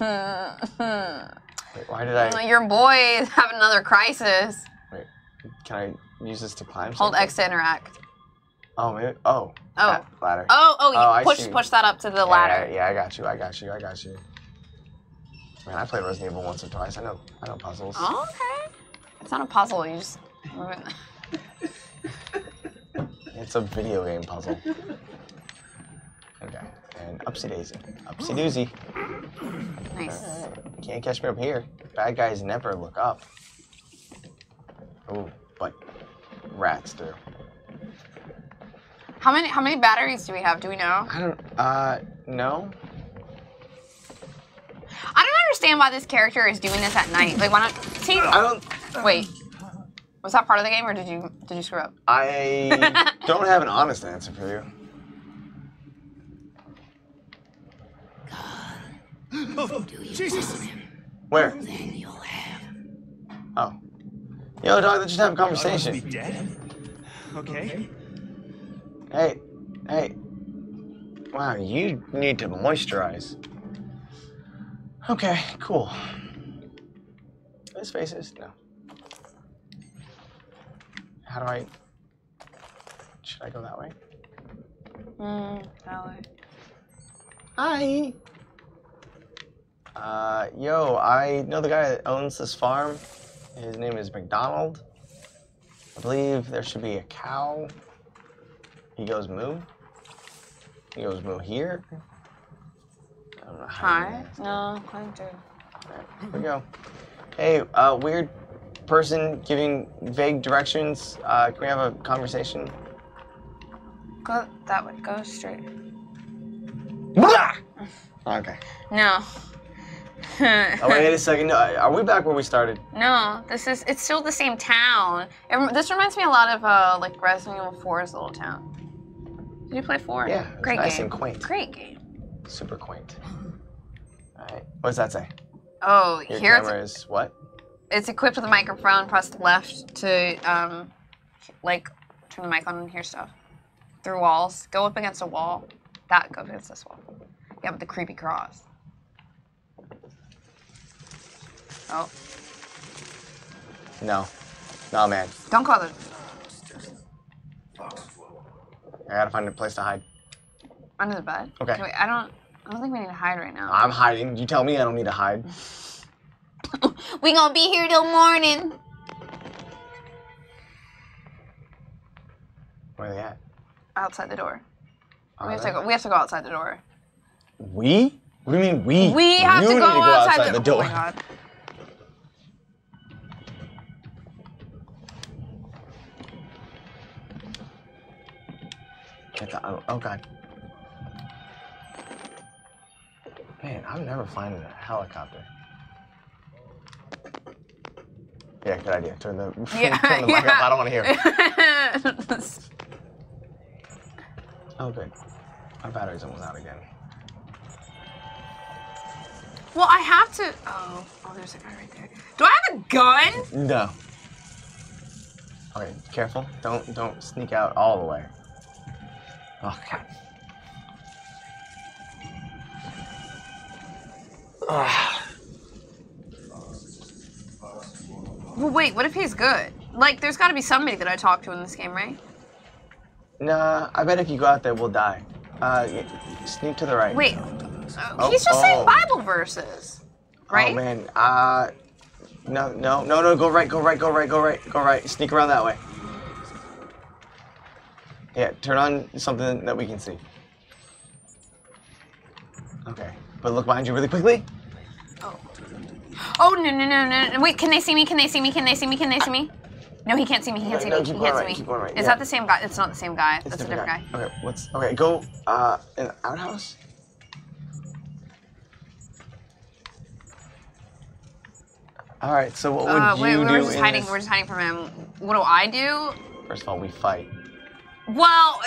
that? Wait, why did I... Your boys have another crisis. Wait, can I use this to climb something? Hold X to interact. Oh, maybe... Oh. Ladder. Oh, you push that up to the ladder. Yeah, I got you. Man, I played Resident Evil once or twice. I know puzzles. Oh, okay. It's not a puzzle, you just... It's a video game puzzle. Okay, and upsy doozy. Nice. Can't catch me up here. Bad guys never look up. Oh, but rats do. How many batteries do we have? Do we know? I don't. No. I don't understand why this character is doing this at night. Like, why not? See, I don't. Wait. Was that part of the game, or did you screw up? I don't have an honest answer for you. Oh, Jesus! Where? Oh. Yo, dog, let's just have a conversation. Okay. Hey. Wow, you need to moisturize. Okay, cool. His face is... No. How do I... Should I go that way? That way. Hi! Yo, I know the guy that owns this farm. His name is McDonald. I believe there should be a cow. He goes moo. He goes moo here. I don't know how. Hi. No, I'm good. All right, here we go. Hey, weird person giving vague directions. Can we have a conversation? Go that way. Go straight. Okay. No. Oh, wait a second. Are we back where we started? No, this is, it's still the same town. This reminds me a lot of like Resident Evil 4's little town. Did you play 4? Yeah, it was great, nice game. And quaint. Great game. Super quaint. All right. What does that say? Oh, here camera it's, is what? It's equipped with a microphone. Press left to like turn the mic on and hear stuff. Through walls. Go up against a wall. That goes against this wall. Yeah, with the creepy cross. Oh. No. No, man. Don't call it. I gotta find a place to hide. Under the bed? Okay. Wait, I don't think we need to hide right now. I'm hiding. You tell me I don't need to hide. We gonna be here till morning. Where are they at? Outside the door. We have to go outside the door. We? What do you mean we? We have to go outside the door. Oh my God. Get the, oh God. Man, I'm never finding a helicopter. Yeah, good idea. Turn the, yeah, turn the mic up. I don't want to hear it. Oh, good. My battery's almost out again. Well, I have to. Oh, oh, there's a guy right there. Do I have a gun? No. Okay, careful. Don't sneak out all the way. Oh God. Ugh. Well, wait. What if he's good? Like, there's got to be somebody that I talk to in this game, right? Nah, I bet if you go out there, we'll die. Sneak to the right. Wait. Oh, he's just saying Bible verses, right? Oh man. No. Go right. Sneak around that way. Yeah, turn on something that we can see. Okay, but look behind you really quickly. Oh. Oh no. Wait, can they see me? Can they see me? No, he can't see me. He can't see me. Keep going right. Is that the same guy? It's not the same guy. It's That's a different guy. Okay, go in the outhouse. All right, so what would you do? We're just hiding. We're just hiding from him. What do I do? First of all, we fight. Well,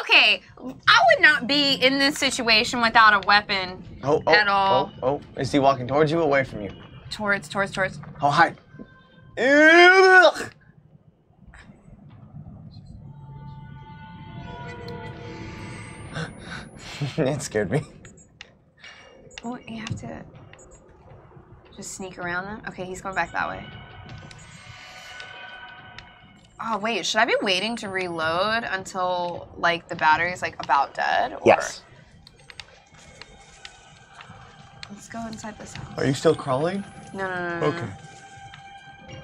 okay, I would not be in this situation without a weapon at all. Oh, is he walking towards you or away from you? Towards. Oh, hi. Ugh. It scared me. Well, you have to just sneak around them. Okay, he's going back that way. Oh wait, should I be waiting to reload until like the battery's like about dead? Or... Yes. Let's go inside this house. Are you still crawling? No. Okay. No.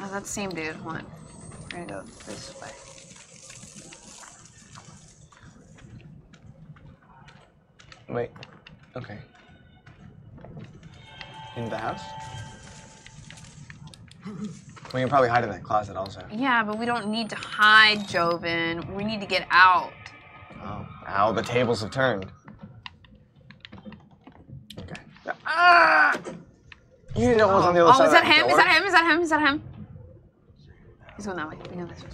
Oh, that's the same dude. Hold on. We're gonna go this way. Wait. Okay. In the house? We can probably hide in that closet also. Yeah, but we don't need to hide, Joven. We need to get out. Oh, ow, the tables have turned. Okay. Ah! You didn't know what was on the other side. Oh, is that him? Is that him? Is that him? Is that him? He's going that way. We know this way.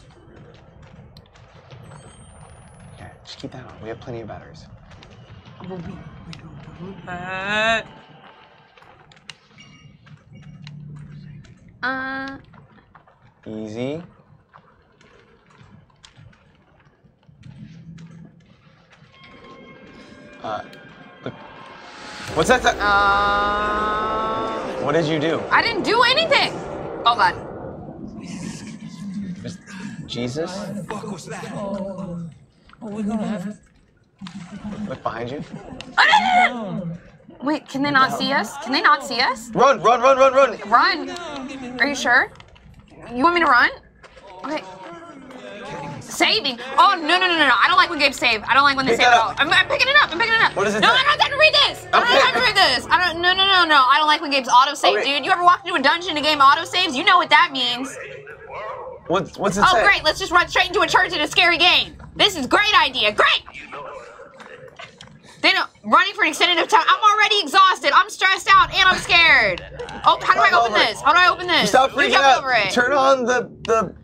Yeah, just keep that on. We have plenty of batteries. We don't do that. Easy. Look. What's that? What did you do? I didn't do anything. Oh God. Jesus. What was that? Oh, we're gonna have to... Look behind you. Oh, no. Wait, can they not see us? Can they not see us? Run! Run! Are you sure? You want me to run? Okay. Saving. Oh no! I don't like when games save. I don't like when they save at all. I'm picking it up. What is it? No, I don't have to read this. I don't have to read this. I don't. No. I don't like when games auto save, dude. You ever walk into a dungeon and a game auto saves? You know what that means. What's it say? Oh great! Let's just run straight into a church in a scary game. This is a great idea. Great. They don't, running for an extended of time. I'm already exhausted. I'm stressed out and I'm scared. Oh, how do I open this? How do I open this? Stop freaking out. Over it. Turn on the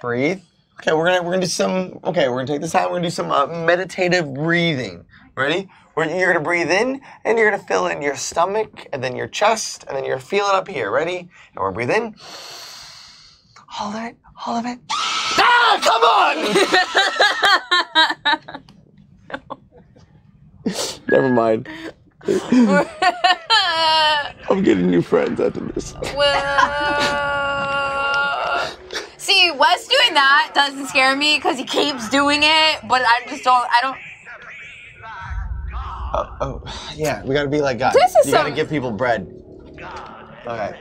breathe. Okay, we're gonna do some. Okay, we're gonna take this out. We're gonna do some meditative breathing. Ready? You're gonna breathe in, and you're gonna fill in your stomach, and then your chest, and then you're feeling up here. Ready? And we're gonna breathe in. All of it. All of it. Ah! Come on! Never mind. I'm getting new friends after this. See, Wes doing that doesn't scare me because he keeps doing it, but I just don't. I don't. Oh, yeah, we gotta be like God. This is you gotta give people bread. Okay.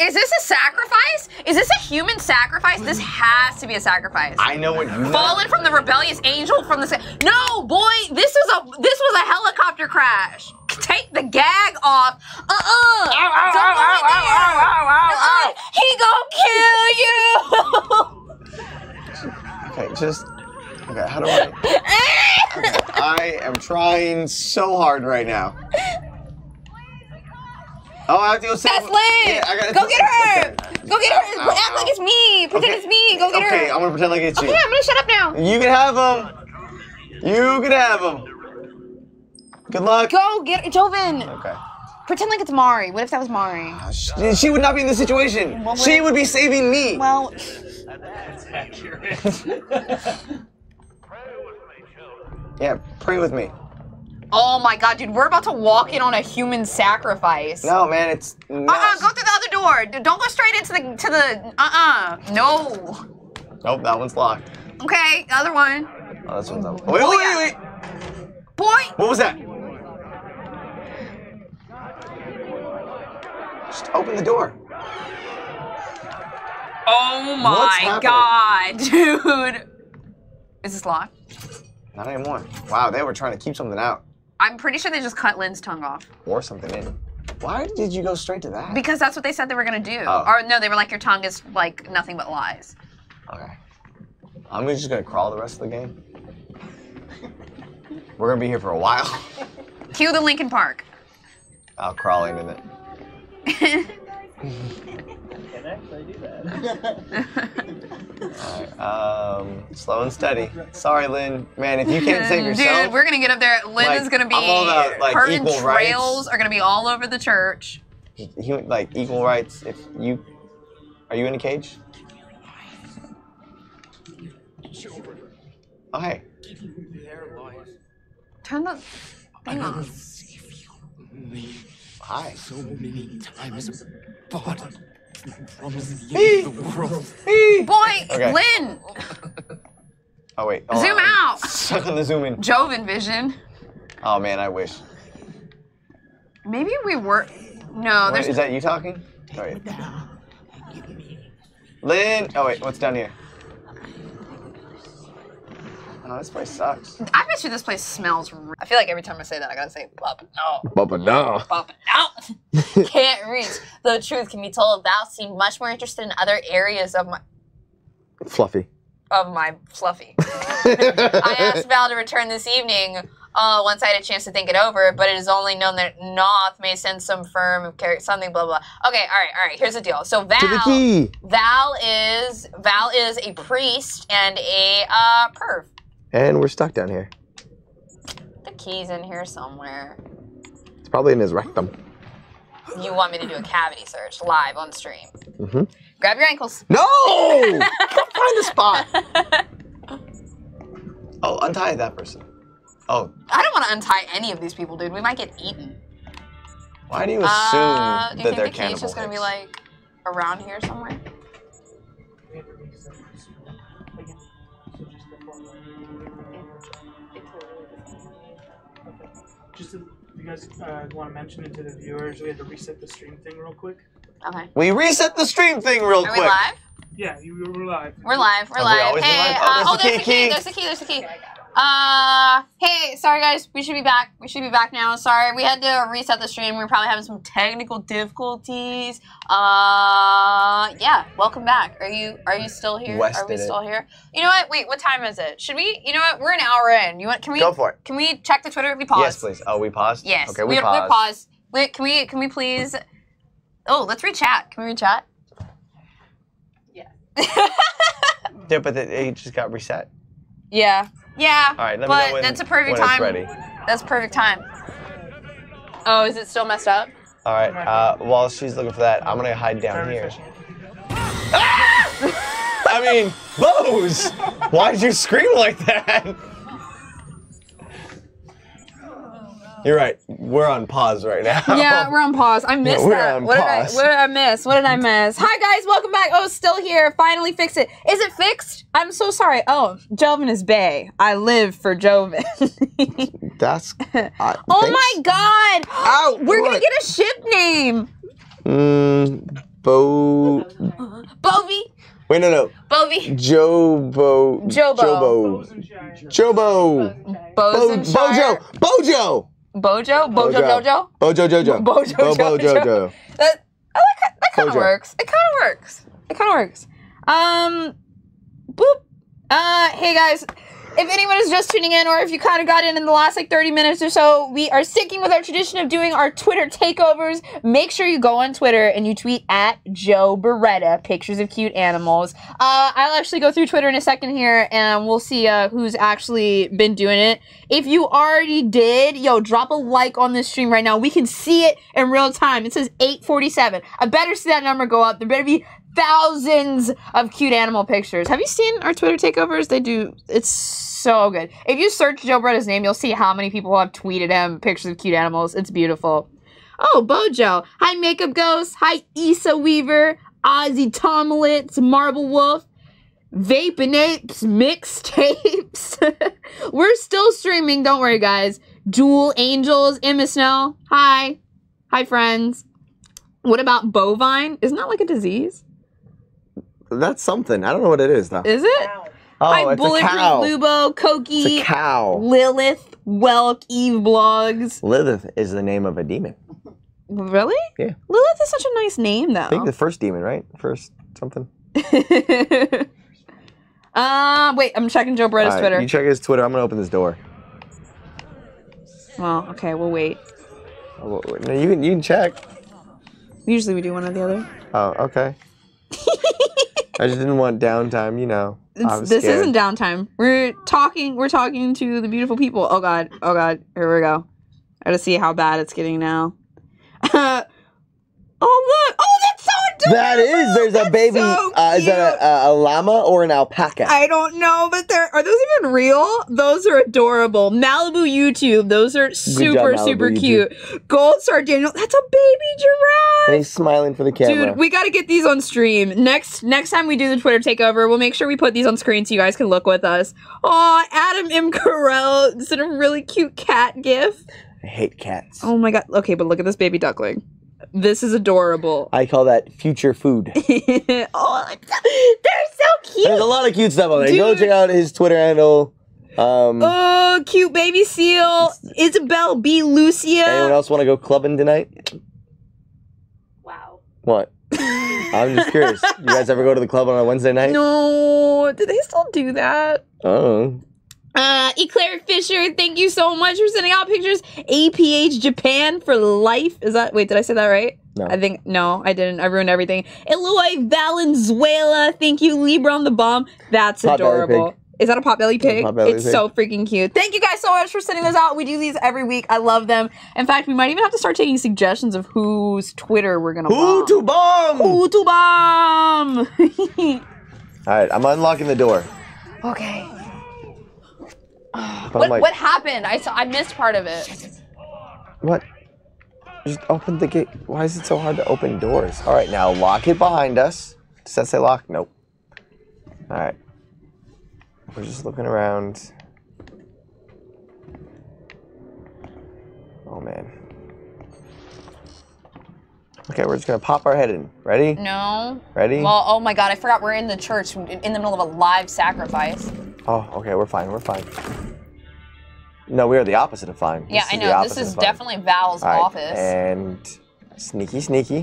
Is this a sacrifice? Is this a human sacrifice? This has to be a sacrifice. I know what you mean. Fallen from the rebellious angel from the... No, boy, this was a helicopter crash. Take the gag off. Don't go in there. He gonna kill you. Okay, just... Okay, how do I... Okay, I am trying so hard right now. Oh, I have to go save. That's Lynn! Yeah, go get her! Okay. Go get her! Ow, act like it's me! Pretend it's me! Go get her! Okay, I'm gonna pretend like it's you. Okay, I'm gonna shut up now. You can have him! You can have him! Good luck! Go get Joven! Okay. Pretend like it's Mari. What if that was Mari? She would not be in this situation! She would be saving me! Well... That's accurate. Yeah, pray with me. Oh my God, dude, we're about to walk in on a human sacrifice. No, man, it's nuts. Go through the other door. Don't go straight into the, no. Nope, that one's locked. Okay, other one. Oh, this one's open. Wait, oh, wait, yeah. Wait. Boy. What was that? Just open the door. Oh my God, dude. Is this locked? Not anymore. Wow, they were trying to keep something out. I'm pretty sure they just cut Lynn's tongue off. Or something in. Why did you go straight to that? Because that's what they said they were going to do. Oh. Or no, they were like, your tongue is like nothing but lies. Okay. I'm just going to crawl the rest of the game. We're going to be here for a while. Cue the Linkin Park. I'll crawl into it. I can actually do that. All right, slow and steady. Sorry, Lynn. Man, if you can't save yourself. Dude, we're going to get up there. Lynn is going to be, her and trails are going to be all over the church. Like, equal rights, if you, are you in a cage? Oh, hey. Turn the thing off. Hi. So many times, but... Boy, okay. Lynn! Oh, wait. Oh, zoom out! Suck on the zoom in. Joven vision. Oh, man, I wish. Maybe we were. No, there's. Is that you talking? All right. Lynn! Oh, wait, what's down here? Oh, this place sucks. I bet you this place smells. I feel like every time I say that, I gotta say, Bubba no. Bubba no. Bubba no. Can't reach. Though truth can be told, thou seem much more interested in other areas of my. Fluffy. Of my fluffy. I asked Val to return this evening once I had a chance to think it over, but it is only known that Noth may send some firm of something, blah, blah. Okay, all right, here's the deal. So Val is a priest and a perv. And we're stuck down here. The key's in here somewhere. It's probably in his rectum. You want me to do a cavity search live on stream? Mm-hmm. Grab your ankles. No! Come find the spot. Oh, untie that person. Oh. I don't want to untie any of these people, dude. We might get eaten. Why do you assume that they're cannibals? Do you think the key's just going to be like around here somewhere? Just if you guys want to mention it to the viewers, we had to reset the stream thing real quick. Okay. We reset the stream thing real quick. Are we live? Yeah, we're live. We're live. Hey, there's the key. There's the key. Hey, sorry guys, we should be back. We should be back now. Sorry, we had to reset the stream. We were probably having some technical difficulties. Yeah, welcome back. Are you still here? West are we still here? You know what? Wait, what time is it? Should we? You know what? We're an hour in. You want? Can we go for it? Can we check the Twitter? We paused. Yes, please. Oh, we paused. Yes. Okay, we paused. Wait, can we please? Oh, let's re-chat. Can we re-chat? Yeah. Yeah, but it just got reset. Yeah. Yeah, all right, let me know when, that's a perfect time. Ready. That's perfect time. Oh, is it still messed up? All right, while she's looking for that, I'm gonna hide down here. Ah! I mean, Boze! Why did you scream like that? You're right, we're on pause right now. Yeah, we're on pause. I missed that. What did I miss? Hi guys, welcome back. Oh, still here, finally fixed it. Is it fixed? I'm so sorry. Oh, Joven is bae. I live for Joven. That's... oh my god! Ow, we're gonna get a ship name! Bovie? Wait, no. Bovie. Bojo. That kind of works. It kind of works. Boop. Hey guys, if anyone is just tuning in, or if you kind of got in the last like 30 minutes or so, we are sticking with our tradition of doing our Twitter takeovers. Make sure you go on Twitter and you tweet at Joe Bereta, pictures of cute animals. I'll actually go through Twitter in a second here and we'll see who's actually been doing it. If you already did, yo, drop a like on this stream right now. We can see it in real time. It says 847. I better see that number go up. There better be thousands of cute animal pictures. Have you seen our Twitter takeovers? They do. It's so good. If you search Joe Bereta's name, you'll see how many people have tweeted him pictures of cute animals. It's beautiful. Oh, Bojo. Hi, Makeup Ghost. Hi, Issa Weaver. Ozzy Tomlitz. Marble Wolf. Vape and Apes. Mixtapes. We're still streaming. Don't worry, guys. Jewel Angels. Emma Snow. Hi. Hi, friends. What about bovine? Isn't that like a disease? That's something. I don't know what it is, though. Is it? Oh, hi, it's Bulletproof Lubo, Koki, Lilith, Welk, Eve Blogs. Lilith is the name of a demon. Really? Yeah. Lilith is such a nice name, though. I think the first demon, right? First something. Wait, I'm checking Joe Bereta's Twitter. You check his Twitter. I'm going to open this door. Well, okay, we'll wait. Oh, no, you can check. Usually we do one or the other. Oh, okay. I just didn't want downtime, you know. This isn't downtime. We're talking to the beautiful people. Oh god. Here we go. I gotta see how bad it's getting now. Oh look! Oh, that's so adorable! That is. There's a baby. So is that a llama or an alpaca? I don't know, but are those even real? Those are adorable. Malibu YouTube. Those are super cute. Gold Star Daniel. That's a baby giraffe. And he's smiling for the camera. Dude, we gotta get these on stream. Next time we do the Twitter takeover, we'll make sure we put these on screen so you guys can look with us. Aw, Adam M. Carell sent a really cute cat gif. I hate cats. Oh my god. Okay, but look at this baby duckling. This is adorable. I call that future food. Oh, they're so cute. There's a lot of cute stuff on there. Dude. Go check out his Twitter handle. Oh, cute baby seal. Isabel B. Lucia. Anyone else want to go clubbing tonight? Wow. What? I'm just curious. You guys ever go to the club on a Wednesday night? No. Do they still do that? Oh. Eclair Fisher, thank you so much for sending out pictures. APH Japan for life. Is that, wait, did I say that right? No. I didn't. I ruined everything. Eloy Valenzuela, thank you. Libra on the bomb. That's adorable. Is that a potbelly pig? It's so freaking cute. Thank you guys so much for sending those out. We do these every week. I love them. In fact, we might even have to start taking suggestions of whose Twitter we're going to bomb. Who to bomb! All right, I'm unlocking the door. Okay. What happened? I missed part of it. What? Just open the gate. Why is it so hard to open doors? All right, now lock it behind us. Does that say lock? Nope. All right. We're just looking around. Oh, man. Okay, we're just going to pop our head in. Ready? No. Ready? Well, oh, my God. I forgot we're in the church in the middle of a live sacrifice. Oh, okay, we're fine. No, we are the opposite of fine. Yeah, I know. This is definitely Val's office. And sneaky, sneaky.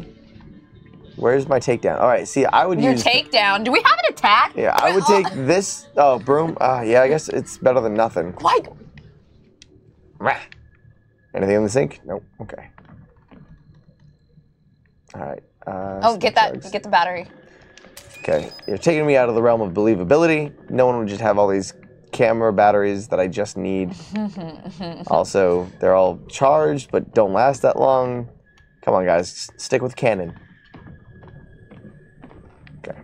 Where's my takedown? All right, see, I would use... Your takedown? Do we have an attack? Yeah, I would take this... Oh, broom. Yeah, I guess it's better than nothing. Like... Anything in the sink? Nope. Okay. All right. Oh, get that. Get the battery. Okay. You're taking me out of the realm of believability. No one would just have all these camera batteries that I just need. Also, they're all charged, but don't last that long. Come on, guys. Stick with Canon. Okay.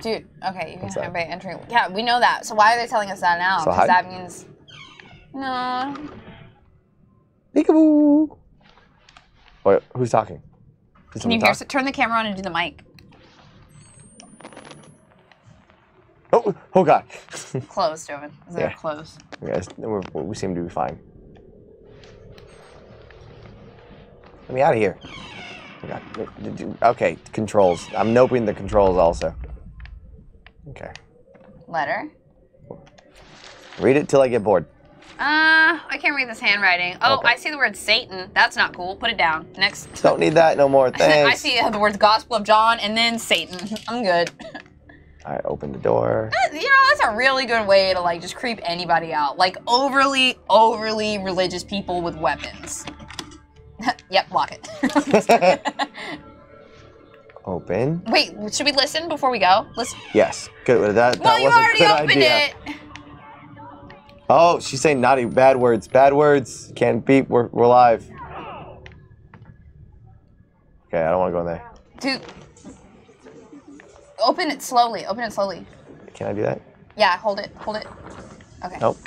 Dude, okay. You can hide by entering. Yeah, we know that. So why are they telling us that now? Because that means... No. Peekaboo. Wait, who's talking? Can you hear us? Turn the camera on and do the mic. Oh, oh God. Close, Joven. Is that close? Yeah, we seem to be fine. Let me out of here. Okay, controls. I'm noping the controls also. Okay. Letter. Read it till I get bored. I can't read this handwriting. Oh, okay. I see the word Satan. That's not cool. Put it down. Next. Don't need that no more. Thanks. I see the words Gospel of John and then Satan. I'm good. All right, open the door. You know, that's a really good way to like just creep anybody out. Like overly religious people with weapons. Yep, block it. Open. Wait, should we listen before we go? Listen. Yes. Good. That well, was a good idea. You already opened it. Oh, she's saying naughty, bad words, bad words. Can't beep, we're live. Okay, I don't want to go in there. Dude, open it slowly, open it slowly. Can I do that? Yeah, hold it, hold it. Okay. Nope.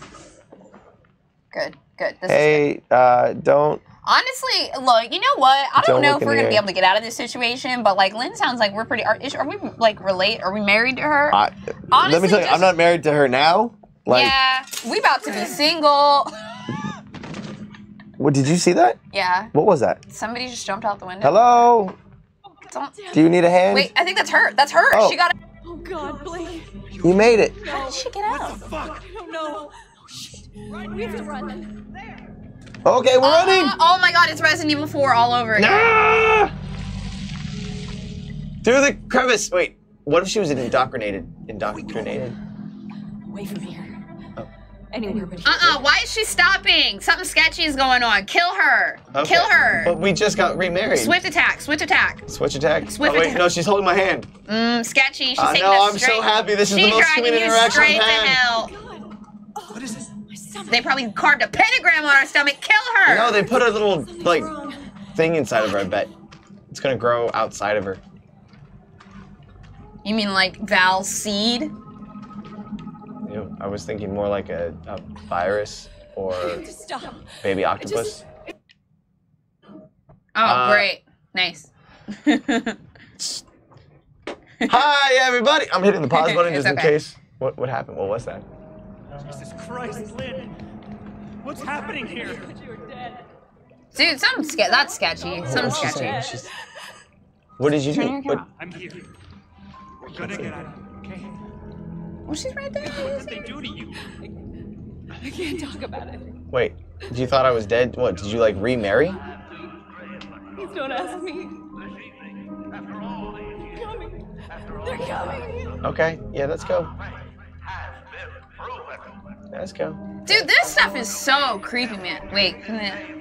Good, good, this is good. Hey, don't. Honestly, look, you know what? I don't know if we're going to be able to get out of this situation, but like Lynn sounds like we're pretty, are we like related? Are we married to her? Honestly, let me tell you, I'm not married to her now. Like, yeah, we about to be single. What, did you see that? Yeah. What was that? Somebody just jumped out the window. Hello? Don't. Do you need a hand? Wait, I think that's her. That's her. Oh. She got it. Oh, God, Blake. You made it. How did she get out? What the fuck? I don't know. Oh, shit. We have to run. There. Okay, we're running. Oh, my God, it's Resident Evil 4 all over again. Ah! Through the crevice. Wait, what if she was indoctrinated? Indoctrinated? Away from here. Anywhere but here. Why is she stopping? Something sketchy is going on. Kill her. Okay. Kill her. But we just got remarried. Swift attack. Swift attack. Switch attack? Swift attack. Wait, no, she's holding my hand. Sketchy. She's taking us straight. I'm so happy. This is the most human interaction I've had. She's dragging you straight to hell. Oh, what is this? My stomach. They probably carved a pentagram on our stomach. Kill her. No, they put a little, like, thing inside of her, I bet. It's going to grow outside of her. You mean, like, Val's seed? I was thinking more like a virus or baby octopus. Oh, great. Nice. Hi, everybody. I'm hitting the pause button just in case. What happened? What was that? Jesus Christ, Lynn. What's happening here? Dude, that's sketchy. Something's sketchy. What did you do? I'm here. We're gonna get out of here, okay? Well, she's right there. What did they do to you? I can't talk about it. Wait, you thought I was dead? What, did you like remarry? Please don't ask me. They're coming. They're coming. Okay, yeah, let's go. Let's go. Dude, this stuff is so creepy, man. Wait, come here.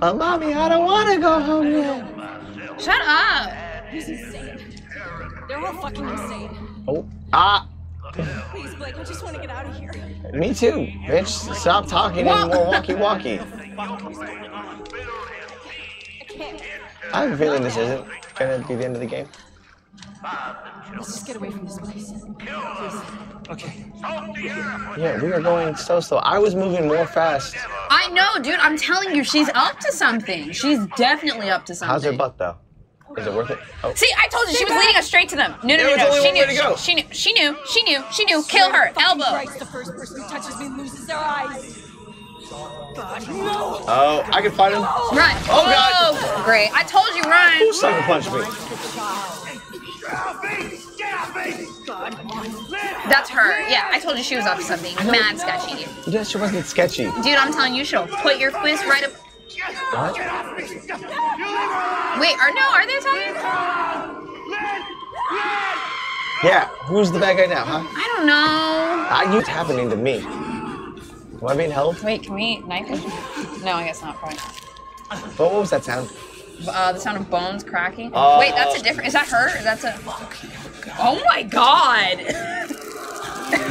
Oh, mommy, I don't want to go home yet. Shut up. He's insane. They're all fucking insane. Oh, Please, Blake, I just want to get out of here. Me too, bitch. Stop talking anymore walkie-walkie. I have a feeling this isn't going to be the end of the game. Let's just get away from this place. Okay. Yeah, we are going so slow. I was moving more fast. I know, dude. I'm telling you, she's up to something. She's definitely up to something. How's her butt, though? Is it worth it? Oh. See, I told you she was leading us straight to them. No, no, no, no. She knew. Kill her. Elbow. The first person who touches me loses their eyes. God, no. Oh, I can fight him. Run. Oh, God. Oh, great. I told you, run. Who sucker punched me? That's her. Yeah, I told you she was up to something. Mad sketchy. Yeah, she wasn't sketchy. Dude, I'm telling you, she'll put your quiz right up. What? Wait, or no, are they Italian? Yeah, who's the bad guy now, huh? I don't know. What's happening to me? Am I being held? Wait, can we knife him? No, I guess not. Probably not. But what was that sound? The sound of bones cracking. Wait, that's a different. Is that her? That's a. Oh my God!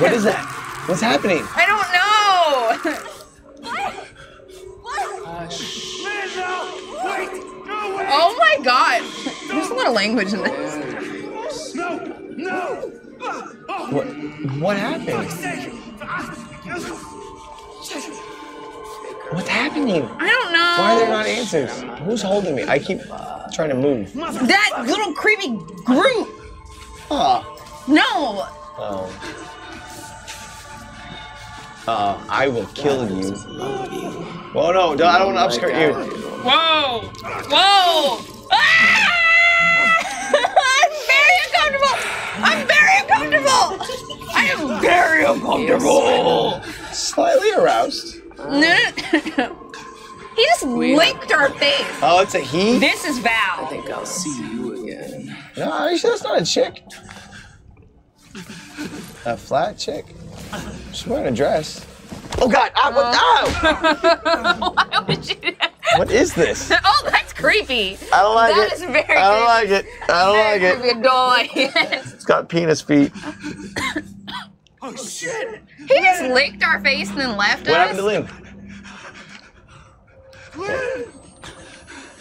What is that? What's happening? I don't know. What? What? Wait! No way! Oh my God! There's a lot of language in this. No. No! What happened? What's happening? I don't know. Why are there not answers? Who's holding me? I keep trying to move. That little creepy group! No! I will kill you. Whoa, no, I don't want to upskirt you. Whoa! Whoa! Ah! I'm very uncomfortable! I am very uncomfortable! Slightly aroused. He just licked our face. Oh, it's a he? This is Val. I think I'll see you again. No, are you sure that's not a chick? A flat chick? She's wearing a dress. Oh, God! Why would you do that? What is this? Oh, that's creepy. I don't like it. That is very creepy. I don't like it. I don't like it. It's got penis feet. Oh, shit. He just licked our face and then left us? What happened to Lynn?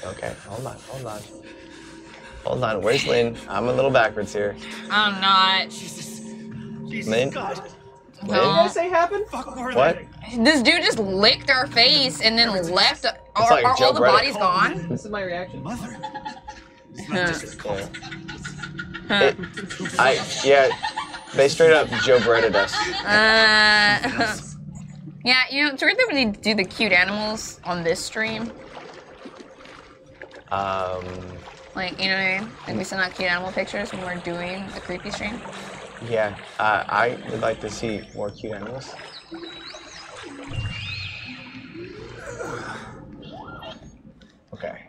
Okay, hold on, hold on. Hold on, where's Lynn? I'm a little backwards here. I'm not. Jesus. Lynn? God. What did you guys say happened? What? This dude just licked our face and then left. Are all the bodies gone? This is my reaction. Mother. They straight up Joe Bereta us. Yeah, you know, it's weird that we do the cute animals on this stream. Like, you know what I mean? Like, we send out cute animal pictures when we're doing the creepy stream. Yeah, I would like to see more cute animals. Okay.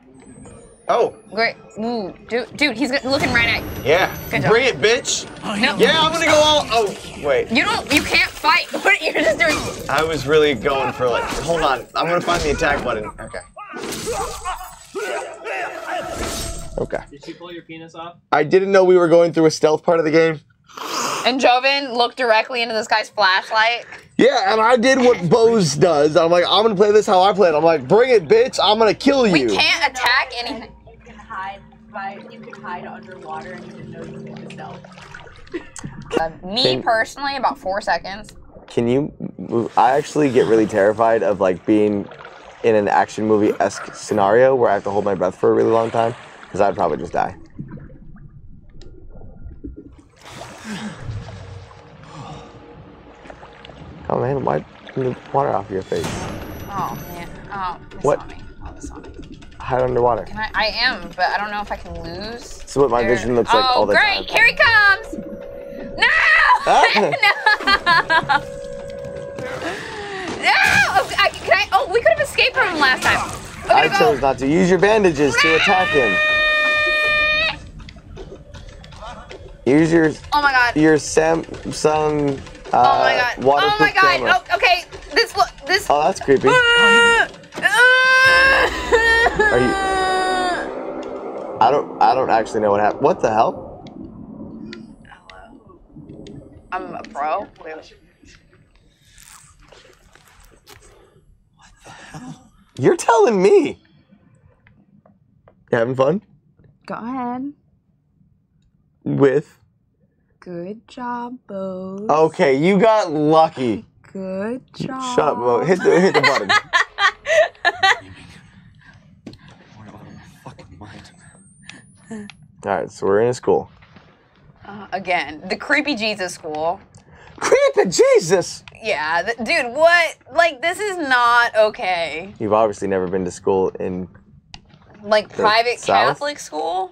Oh! Great. Ooh, dude, he's looking right at you. Yeah. Good job. Bring it, bitch! Oh, no. Yeah, I'm gonna go all... Oh, wait. You can't fight. What you're just doing... I was really going for, like... Hold on. I'm gonna find the attack button. Okay. Okay. Did you pull your penis off? I didn't know we were going through a stealth part of the game. And Joven looked directly into this guy's flashlight. Yeah, and I did what Boze does. I'm like, I'm gonna play this how I play it. I'm like, bring it, bitch. I'm gonna kill you. We can't attack anything. You can hide by you can hide underwater and you didn't know you could yourself. Personally, about 4 seconds. Can you move? I actually get really terrified of like being in an action movie-esque scenario where I have to hold my breath for a really long time because I'd probably just die. Oh man, why didn't the water off your face? Oh man, oh, this on me. Hide underwater. Can I am, but I don't know if I can lose. So what my vision looks like all the time. Oh great, here he comes! No! Ah. No! No! Oh, we could have escaped from him last time. I chose not to. Use your bandages to attack him. Use your, your Samsung waterproof camera. Oh, okay, this. Oh, that's creepy. Are you? I don't actually know what happened. What the hell? Hello. I'm a pro. What the hell? You're telling me. You having fun? Go ahead. With? Good job, Boze. Okay, you got lucky. Good job. Shut up, Boze. Hit the button. All right, so we're in a school. Again, the creepy Jesus school. Creepy Jesus! Yeah, dude, what? Like, this is not okay. You've obviously never been to school in... Like, private South? Catholic school?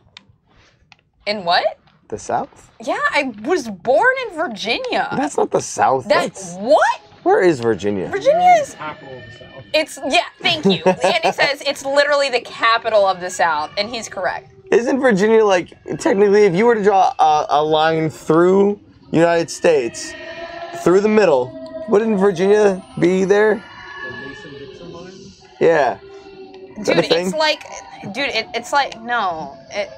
In what? The South? Yeah, I was born in Virginia. That's not the South. That's... What? Where is Virginia? Virginia is... Capital of the South. It's... Yeah, thank you. Andy says it's literally the capital of the South, and he's correct. Isn't Virginia, like, technically, if you were to draw a line through United States, through the middle, wouldn't Virginia be there? The Mason-Dixon line? Yeah. Is dude, it's like... Dude, it's like... No.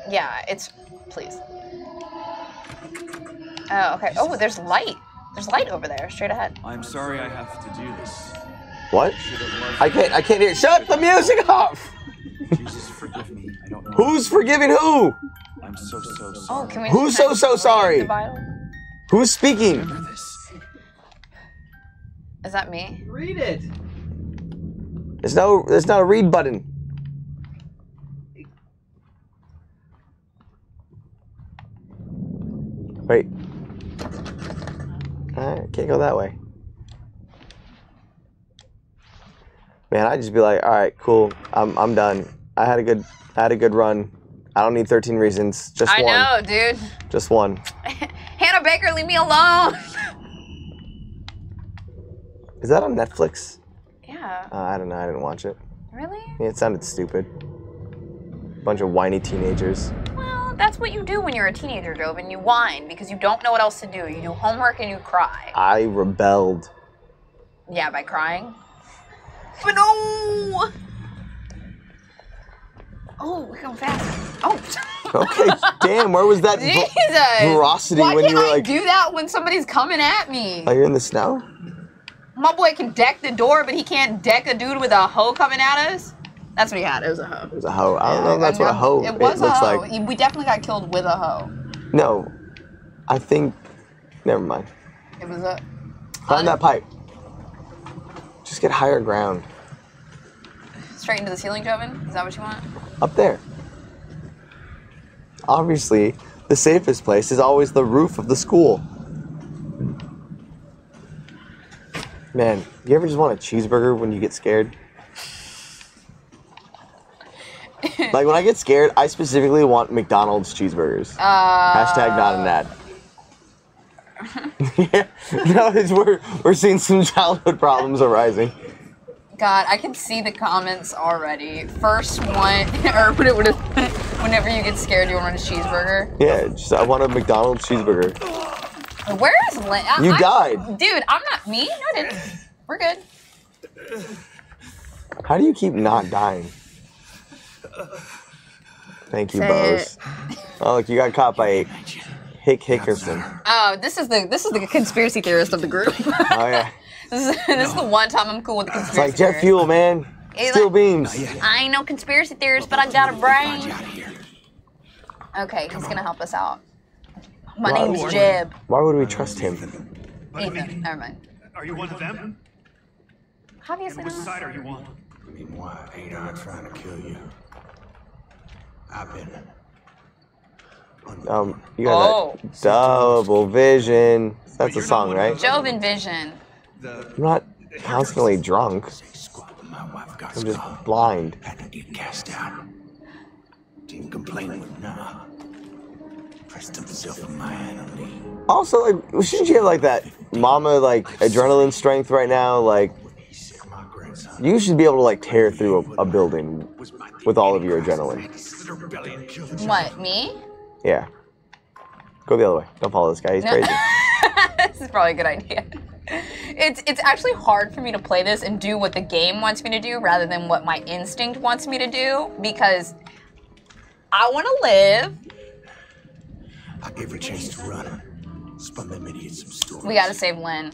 Yeah, it's... Please. Oh, okay. Oh, there's light. There's light over there, straight ahead. I'm sorry I have to do this. What? I can't hear. Shut the music off! Jesus, forgive me. I don't know. Who's forgiving who? I'm so sorry. Oh, can we who's so sorry? Who's speaking? Remember this. Is that me? Read it. There's not a read button. Wait. Alright, can't go that way. Man, I'd just be like, alright, cool. I'm done. I had a good run. I don't need 13 reasons. Just one. I know, dude. Just one. Hannah Baker, leave me alone. Is that on Netflix? Yeah. I don't know, I didn't watch it. Really? Yeah, it sounded stupid. Bunch of whiny teenagers. Well, that's what you do when you're a teenager, Joven. You whine because you don't know what else to do. You do homework and you cry. I rebelled. Yeah, by crying? But no! Oh, we're going fast. Oh! Okay, damn, where was that ferocity when you were like... Why can't I do that when somebody's coming at me? Oh, you're in the snow? My boy can deck the door, but he can't deck a dude with a hoe coming at us? That's what he had. It was a hoe. It was a hoe. I don't know if that's what a hoe it was. It looks like. We definitely got killed with a hoe. No, I think. Never mind. It was a. Climb that pipe. Just get higher ground. Straight into the ceiling, Joven? Is that what you want? Up there. Obviously, the safest place is always the roof of the school. Man, you ever just want a cheeseburger when you get scared? Like, when I get scared, I specifically want McDonald's cheeseburgers. Hashtag not an ad. Yeah, no, it's, we're seeing some childhood problems arising. God, I can see the comments already. First one, or whenever you get scared, you want a cheeseburger? Yeah, just, I want a McDonald's cheeseburger. Where is Lynn? You died. Dude, I'm not me. No, I didn't. We're good. How do you keep not dying? Thank you, Boze. Oh, look, you got caught by Hick Hickerson. Oh, this is the conspiracy theorist of the group. Oh yeah. This is the one time I'm cool with the conspiracy theorist. It's like Jet Fuel, man. Steel like, beams. I ain't no conspiracy theorist, but I got a brain. Okay, he's gonna help us out. My name's Jeb. Why would we trust him? Ethan, never mind. Are you one of them? Obviously not. Which side are you on? I mean, why ain't I trying to kill you? I've been you got that double vision. That's a song, right? Joven vision. I'm not constantly drunk. I'm just blind. Had to get cast out. Didn't complain with nah. Pressed himself on my enemy. Also, like, shouldn't you have like that mama like adrenaline strength right now? Like, you should be able to like tear through a building with all of your adrenaline. What, me? Yeah. Go the other way. Don't follow this guy. He's crazy. This is probably a good idea. It's actually hard for me to play this and do what the game wants me to do rather than what my instinct wants me to do because I want to live. I gave her a chance to run. Spun them idiots some stories. We got to save Lynn.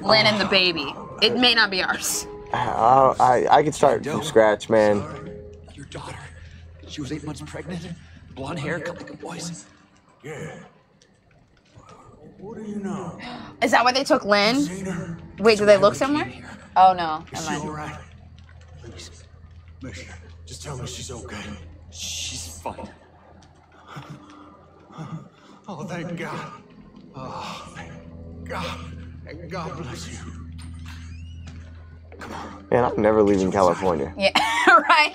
Lynn and the baby. It may not be ours. I could start from scratch, man. Your daughter. She was 8 months pregnant. Blonde hair, cut like a boy's. Yeah. What do you know? Is that why they took Lynn? Wait, do they look similar? Oh no. Is she alright? Please, Mister, just tell me she's okay. She's fine. Oh, thank God. Oh, thank God bless you. Come on. Man, I'm never leaving California. Yeah, right?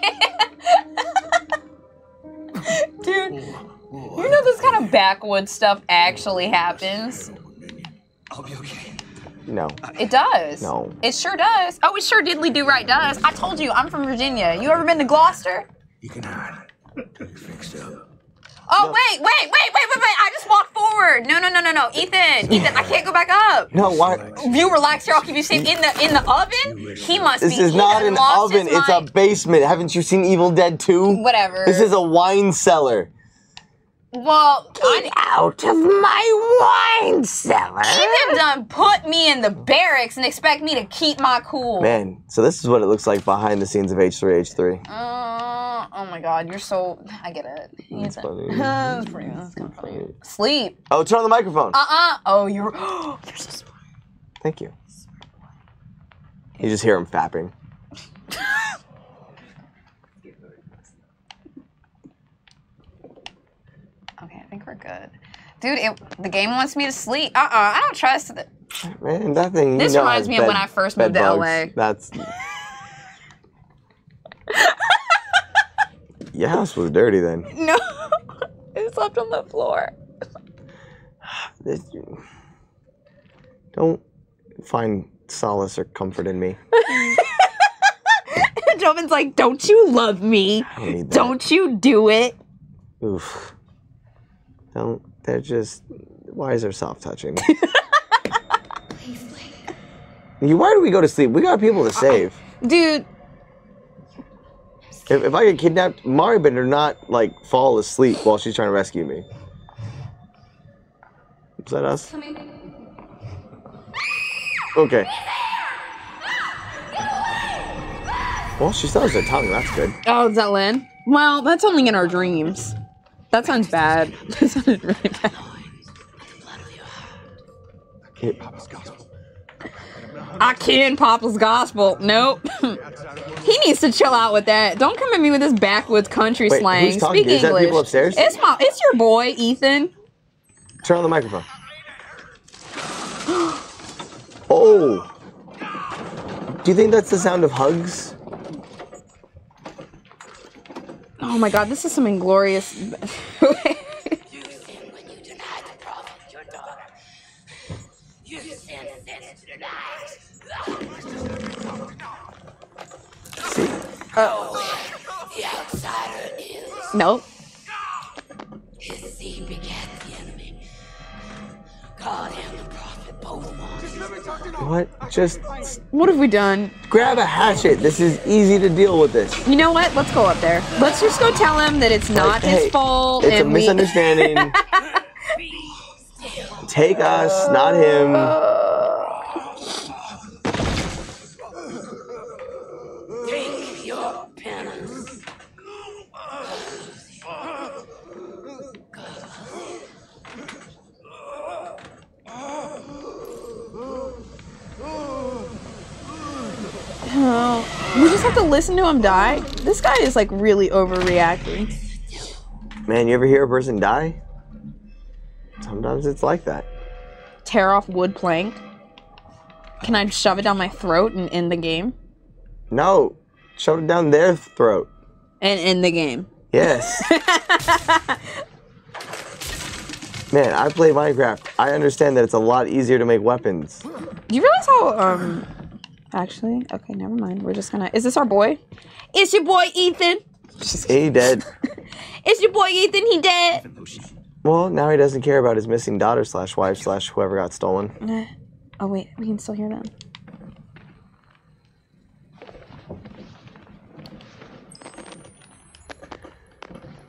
Dude, you know this kind of backwoods stuff actually happens. I'll be okay. No. It does. No. It sure does. Oh, it sure diddly do right does. I told you, I'm from Virginia. You ever been to Gloucester? You can hide. Fixed up. Oh, no. Wait. I just walked forward. No. Ethan, I can't go back up. No, why? You relax here. I'll keep you safe. In the oven? He must be. This is not an oven. It's a basement. Haven't you seen Evil Dead 2? Whatever. This is a wine cellar. Well, get out of my wine cellar. Ethan done put me in the barracks and expect me to keep my cool. Man, so this is what it looks like behind the scenes of H3H3. Oh my God, you're so... I get it. That's funny. That's kind of funny. Sleep. Oh, turn on the microphone. Oh, you're... you're so smart. Thank you. You just hear him fapping. I think we're good. Dude, the game wants me to sleep. I don't trust it. Man, that thing. This reminds me of when I first moved to LA. That's. Your house was dirty then. No, it slept on the floor. Don't find solace or comfort in me. Joven's like, don't you love me? I don't need that. Don't you do it. Oof. Don't, they're just, why is there soft touching? Please leave. Why do we go to sleep? We got people to save. Dude. If I get kidnapped, Mari better not, like, fall asleep while she's trying to rescue me. Is that us? Okay. Well, she still has her tongue, that's good. Oh, is that Lynn? Well, that's only in our dreams. That sounds bad. That sounded really bad. I can Papa's gospel. Nope. He needs to chill out with that. Don't come at me with this backwoods country slang. Speak English. Is that people upstairs? It's your boy, Ethan. Turn on the microphone. Oh. Do you think that's the sound of hugs? Oh my God, this is some Inglorious. Oh. Nope. His seed begat the enemy. God and the prophet both won. What? Just. What have we done? Grab a hatchet. This is easy to deal with this. You know what? Let's go up there. Let's just go tell him that it's not his fault. It's a misunderstanding. Take us, not him. Take your penance. Oh, we just have to listen to him die? This guy is like really overreacting. Man, you ever hear a person die? Sometimes it's like that. Tear off wood plank. Can I shove it down my throat and end the game? No, shove it down their throat. And end the game. Yes. Man, I play Minecraft. I understand that it's a lot easier to make weapons. Do you realize how, actually, okay, never mind. We're just gonna. Is this our boy? It's your boy Ethan. He dead. It's your boy Ethan. He dead. Well, now he doesn't care about his missing daughter slash wife slash whoever got stolen. Oh wait, we can still hear them.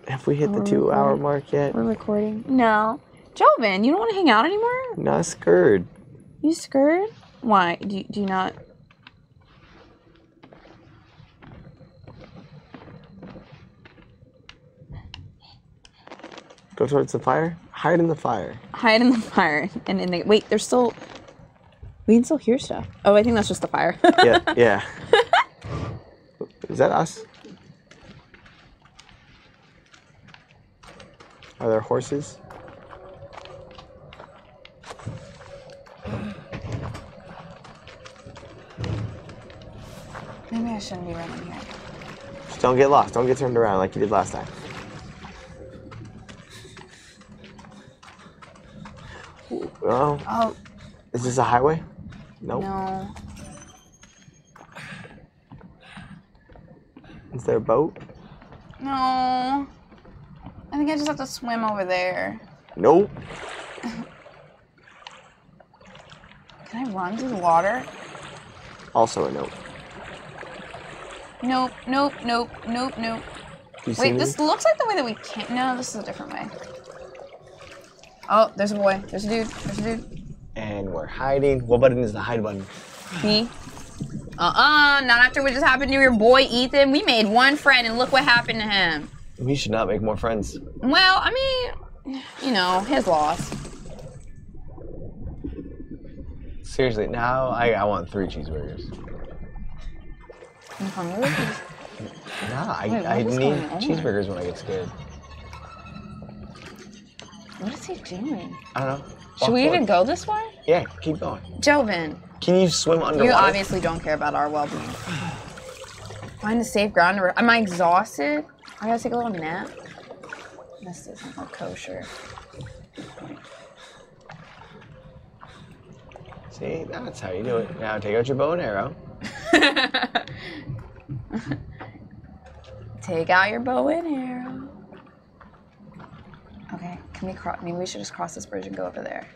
Have we hit the 2-hour mark yet? We're recording. No, Joven, you don't want to hang out anymore. No, I'm scared. You scared? Why? Do you not? Go towards the fire. Hide in the fire. Hide in the fire. And in the wait, there's still. We can still hear stuff. Oh, I think that's just the fire. Yeah. Is that us? Are there horses? shouldn't be running yet. Just don't get lost. Don't get turned around like you did last time. Oh. Oh. Is this a highway? Nope. No. Is there a boat? No. I think I just have to swim over there. Nope. Can I run through the water? Also a nope. Nope, nope, nope, nope, nope. Wait, this looks like the way that we can't. No, this is a different way. Oh, there's a boy. There's a dude. There's a dude. And we're hiding. What button is the hide button? Me. Not after what just happened to your boy, Ethan. We made one friend, and look what happened to him. We should not make more friends. Well, I mean, you know, his loss. Seriously, now I want 3 cheeseburgers. I'm hungry. Nah, I need cheeseburgers when I get scared. What is he doing? I don't know. Should we even go this way? Yeah, keep going. Joven. Can you swim underwater? You obviously don't care about our well-being. Find a safe ground. Am I exhausted? I gotta take a little nap. This isn't all kosher. See, that's how you do it. Now take out your bow and arrow. Take out your bow and arrow. Okay, can we cross? Maybe we should just cross this bridge and go over there.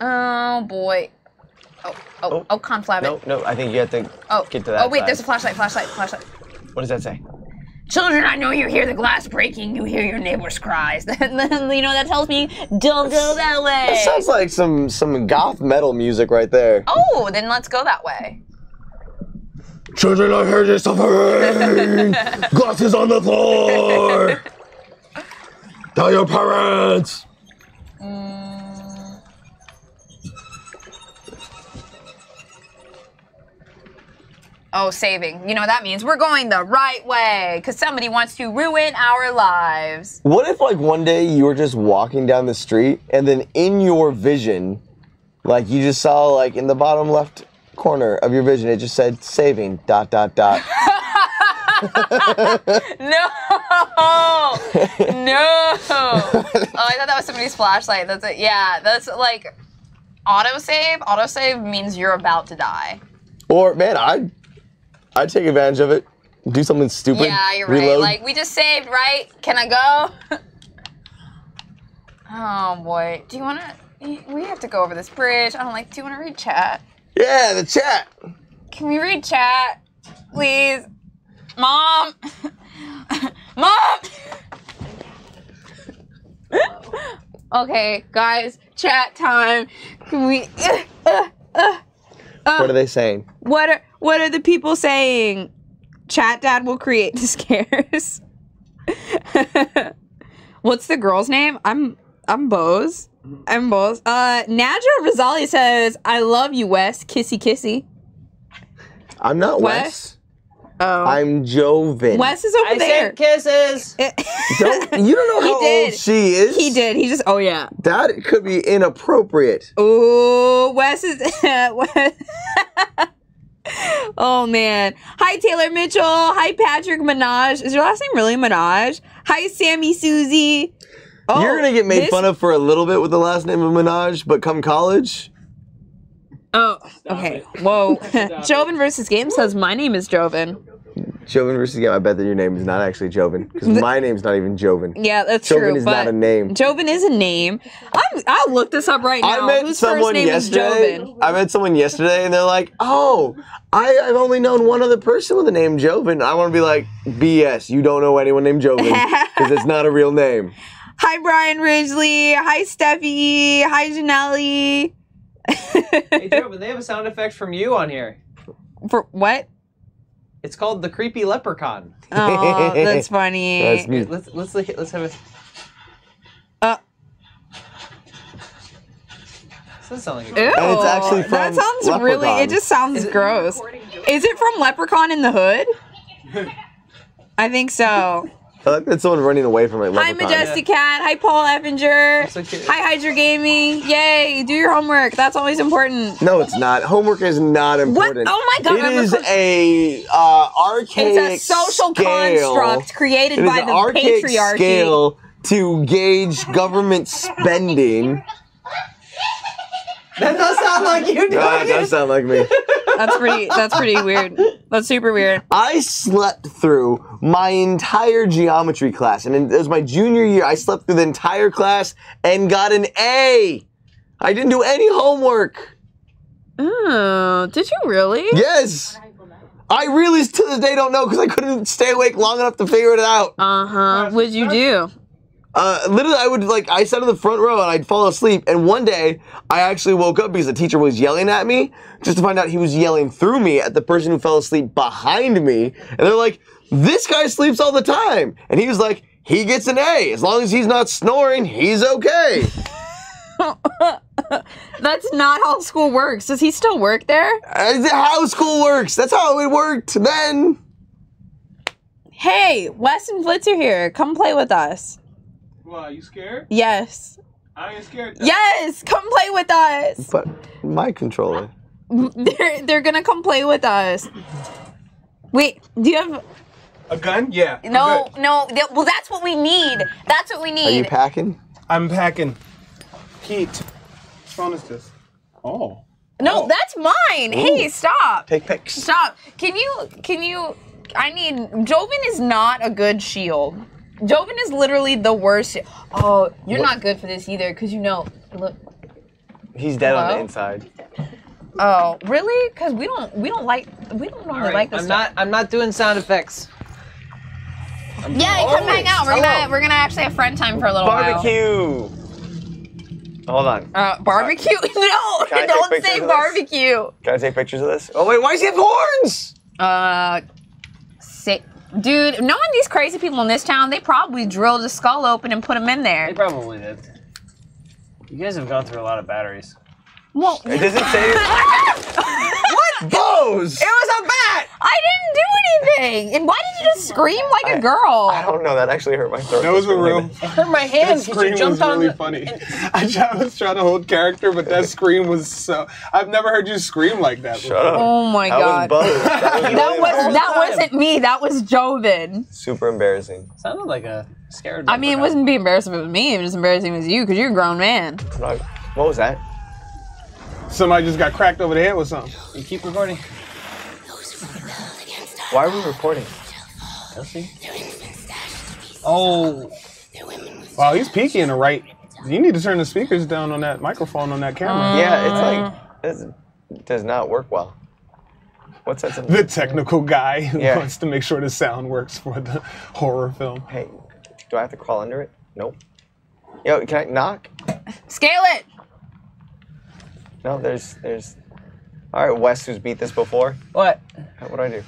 Oh boy. Oh, conflabbit. No, I think you have to get to that. Oh wait, there's a flashlight. What does that say? Children, I know you hear the glass breaking. You hear your neighbor's cries. You know, that tells me don't go that way. That sounds like some goth metal music right there. Oh, then let's go that way. Children, I heard you suffering. Glasses on the floor. Tell your parents. Oh, saving. You know what that means? We're going the right way because somebody wants to ruin our lives. What if, like, one day you were just walking down the street and then in your vision, like, you just saw, like, in the bottom left corner of your vision, it just said saving, ... No! No! Oh, I thought that was somebody's flashlight. That's it. Yeah, that's, like, autosave. Autosave means you're about to die. Or, man, I take advantage of it. Do something stupid. Yeah, you're right. Reload. Like, we just saved, right? Can I go? Oh, boy. Do you want to... We have to go over this bridge. I don't like... Do you want to read chat? Yeah, the chat. Can we read chat? Please. Mom. Mom. Okay, guys. Chat time. Can we... What are they saying? What are the people saying? Chat dad will create the scares. What's the girl's name? I'm Boze. I'm Boze. Nadja Rosali says, I love you, Wes. Kissy kissy. I'm not Wes. Oh. I'm Joven. Wes is over there. I said kisses. You don't know how old she is. He did. He just, oh yeah. That could be inappropriate. Oh, Wes is, Wes. Oh man. Hi Taylor Mitchell. Hi Patrick Minaj. Is your last name really Minaj? Hi Sammy Susie. Oh, you're going to get made fun of for a little bit with the last name of Minaj, but come college. Oh, okay. Whoa. Joven versus Game says, my name is Joven. Joven versus Game. I bet that your name is not actually Joven because my name's not even Joven. Yeah, that's true. Joven is not a name. Joven is a name. I'll look this up right now. Whose first name is Joven? I met someone yesterday, and they're like, "Oh, I've only known one other person with the name Joven." I want to be like, "BS! You don't know anyone named Joven because it's not a real name." Hi, Brian Ridgely. Hi, Steffi. Hi, Janelle. Hey, Joven, they have a sound effect from you on here. For what? It's called the creepy leprechaun. Oh, that's funny. That's me. Let's have a. Doesn't sound like a. Ew, it's actually from that sounds leprechaun. Really. It just sounds gross. Is it from Leprechaun in the Hood? I think so. I like that someone running away from my leprechaun. Hi, Majestic Cat. Hi, Paul Effinger. So hi, Hydra Gaming. Yay, do your homework. That's always important. No, it's not. Homework is not important. What? Oh my God. It is a archaic It's a social construct created by the patriarchy. Scale to gauge government spending. That does sound like you doing it. That does sound like me. That's pretty weird. That's super weird. I slept through my entire geometry class, and it was my junior year. I slept through the entire class and got an A. I didn't do any homework. Oh, did you really? Yes. I really to this day don't know because I couldn't stay awake long enough to figure it out. Uh-huh. What'd you do? Literally, I would, like, I sat in the front row and I'd fall asleep, and one day, I actually woke up because the teacher was yelling at me, just to find out he was yelling through me at the person who fell asleep behind me, and they're like, this guy sleeps all the time, and he was like, he gets an A, as long as he's not snoring, he's okay. That's not how school works. Does he still work there? That's how school works. That's how it worked then. Hey, Wes and Blitz are here. Come play with us. Well, are you scared? Yes. I ain't scared. Yes, come play with us. But my controller. They're gonna come play with us. Wait, do you have a gun? Yeah. No, no. Well, that's what we need. That's what we need. Are you packing? I'm packing. Pete, which phone is this? Oh. No, that's mine. Ooh. Hey, stop. Take pics. Stop. Can you? I need. Joven is not a good shield. Joven is literally the worst. Oh, you're not good for this either, because you know. Look. He's dead on the inside. Oh, really? Because we don't normally like this stuff. I'm not doing sound effects. Yeah, come hang out. We're gonna actually have friend time for a little while. Barbecue. Hold on. Barbecue? No, don't say barbecue. Can I take pictures of this? Oh wait, why does he have horns? Sick. Dude, knowing these crazy people in this town, they probably drilled a skull open and put him in there. They probably did. You guys have gone through a lot of batteries. Well, it doesn't say. What? Boze! It was a bat! I didn't do anything! And why did you just scream like a girl? I don't know, that actually hurt my throat. That was a real. It hurt my hands. That scream was really funny. I was trying to hold character, but that scream was so. I've never heard you scream like that before. Shut up. Oh my God. That wasn't me, that was Joven. Super embarrassing. Sounded like a scared man. I mean, it wouldn't be embarrassing if it was me, it was embarrassing if it was you, because you're a grown man. What was that? Somebody just got cracked over the head with something. You keep recording. Why are we recording? Chelsea? Oh. Wow, he's peaky in the right. You need to turn the speakers down on that microphone on that camera. Yeah, it's like, it does not work well. What's that? The technical guy who wants to make sure the sound works for the horror film. Hey, do I have to crawl under it? Nope. Yo, can I knock? Scale it. No, there's. All right, Wes, who's beat this before. What? What do I do?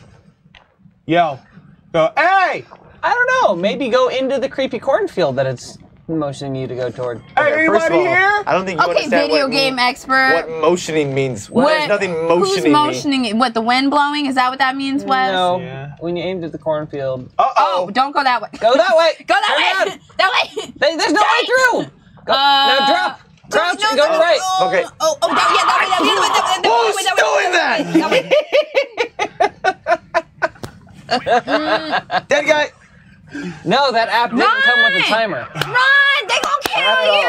Yo, go. Hey! I don't know. Maybe go into the creepy cornfield that it's motioning you to go toward. Hey, everybody here? I don't think you understand video game expert. What motioning means? What? There's nothing motioning. Who's motioning? What? The wind blowing? Is that what that means, Wes? No. Yeah. When you aimed at the cornfield. Oh, don't go that way. Go that way. Go that way. That way. There's no way through. Go. Now drop. Crouch and go right. Okay. Oh, yeah, that way. Who's doing that? Dead guy. No, that app didn't come with a timer. Run! They gonna kill you!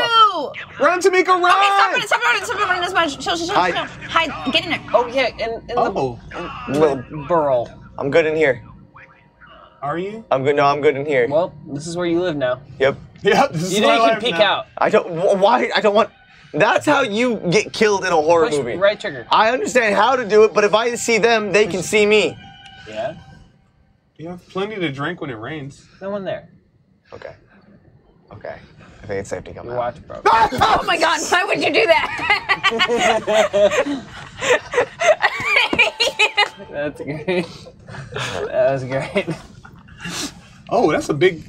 Run, Tamika, run! Okay, stop running this much. Hide. Get in there. Oh, yeah, in the little burrow. I'm good in here. Are you? I'm good. No, I'm good in here. Well, this is where you live now. Yep. Yep. This is where I live now. You can peek out. I don't. Why? I don't want. That's how you get killed in a horror movie. Right trigger. I understand how to do it, but if I see them, they can see me. Yeah. You have plenty to drink when it rains. No one there. Okay. Okay. I think it's safe to come out. Watch, bro. Oh my God! Why would you do that? That's great. That was great. Oh, that's a big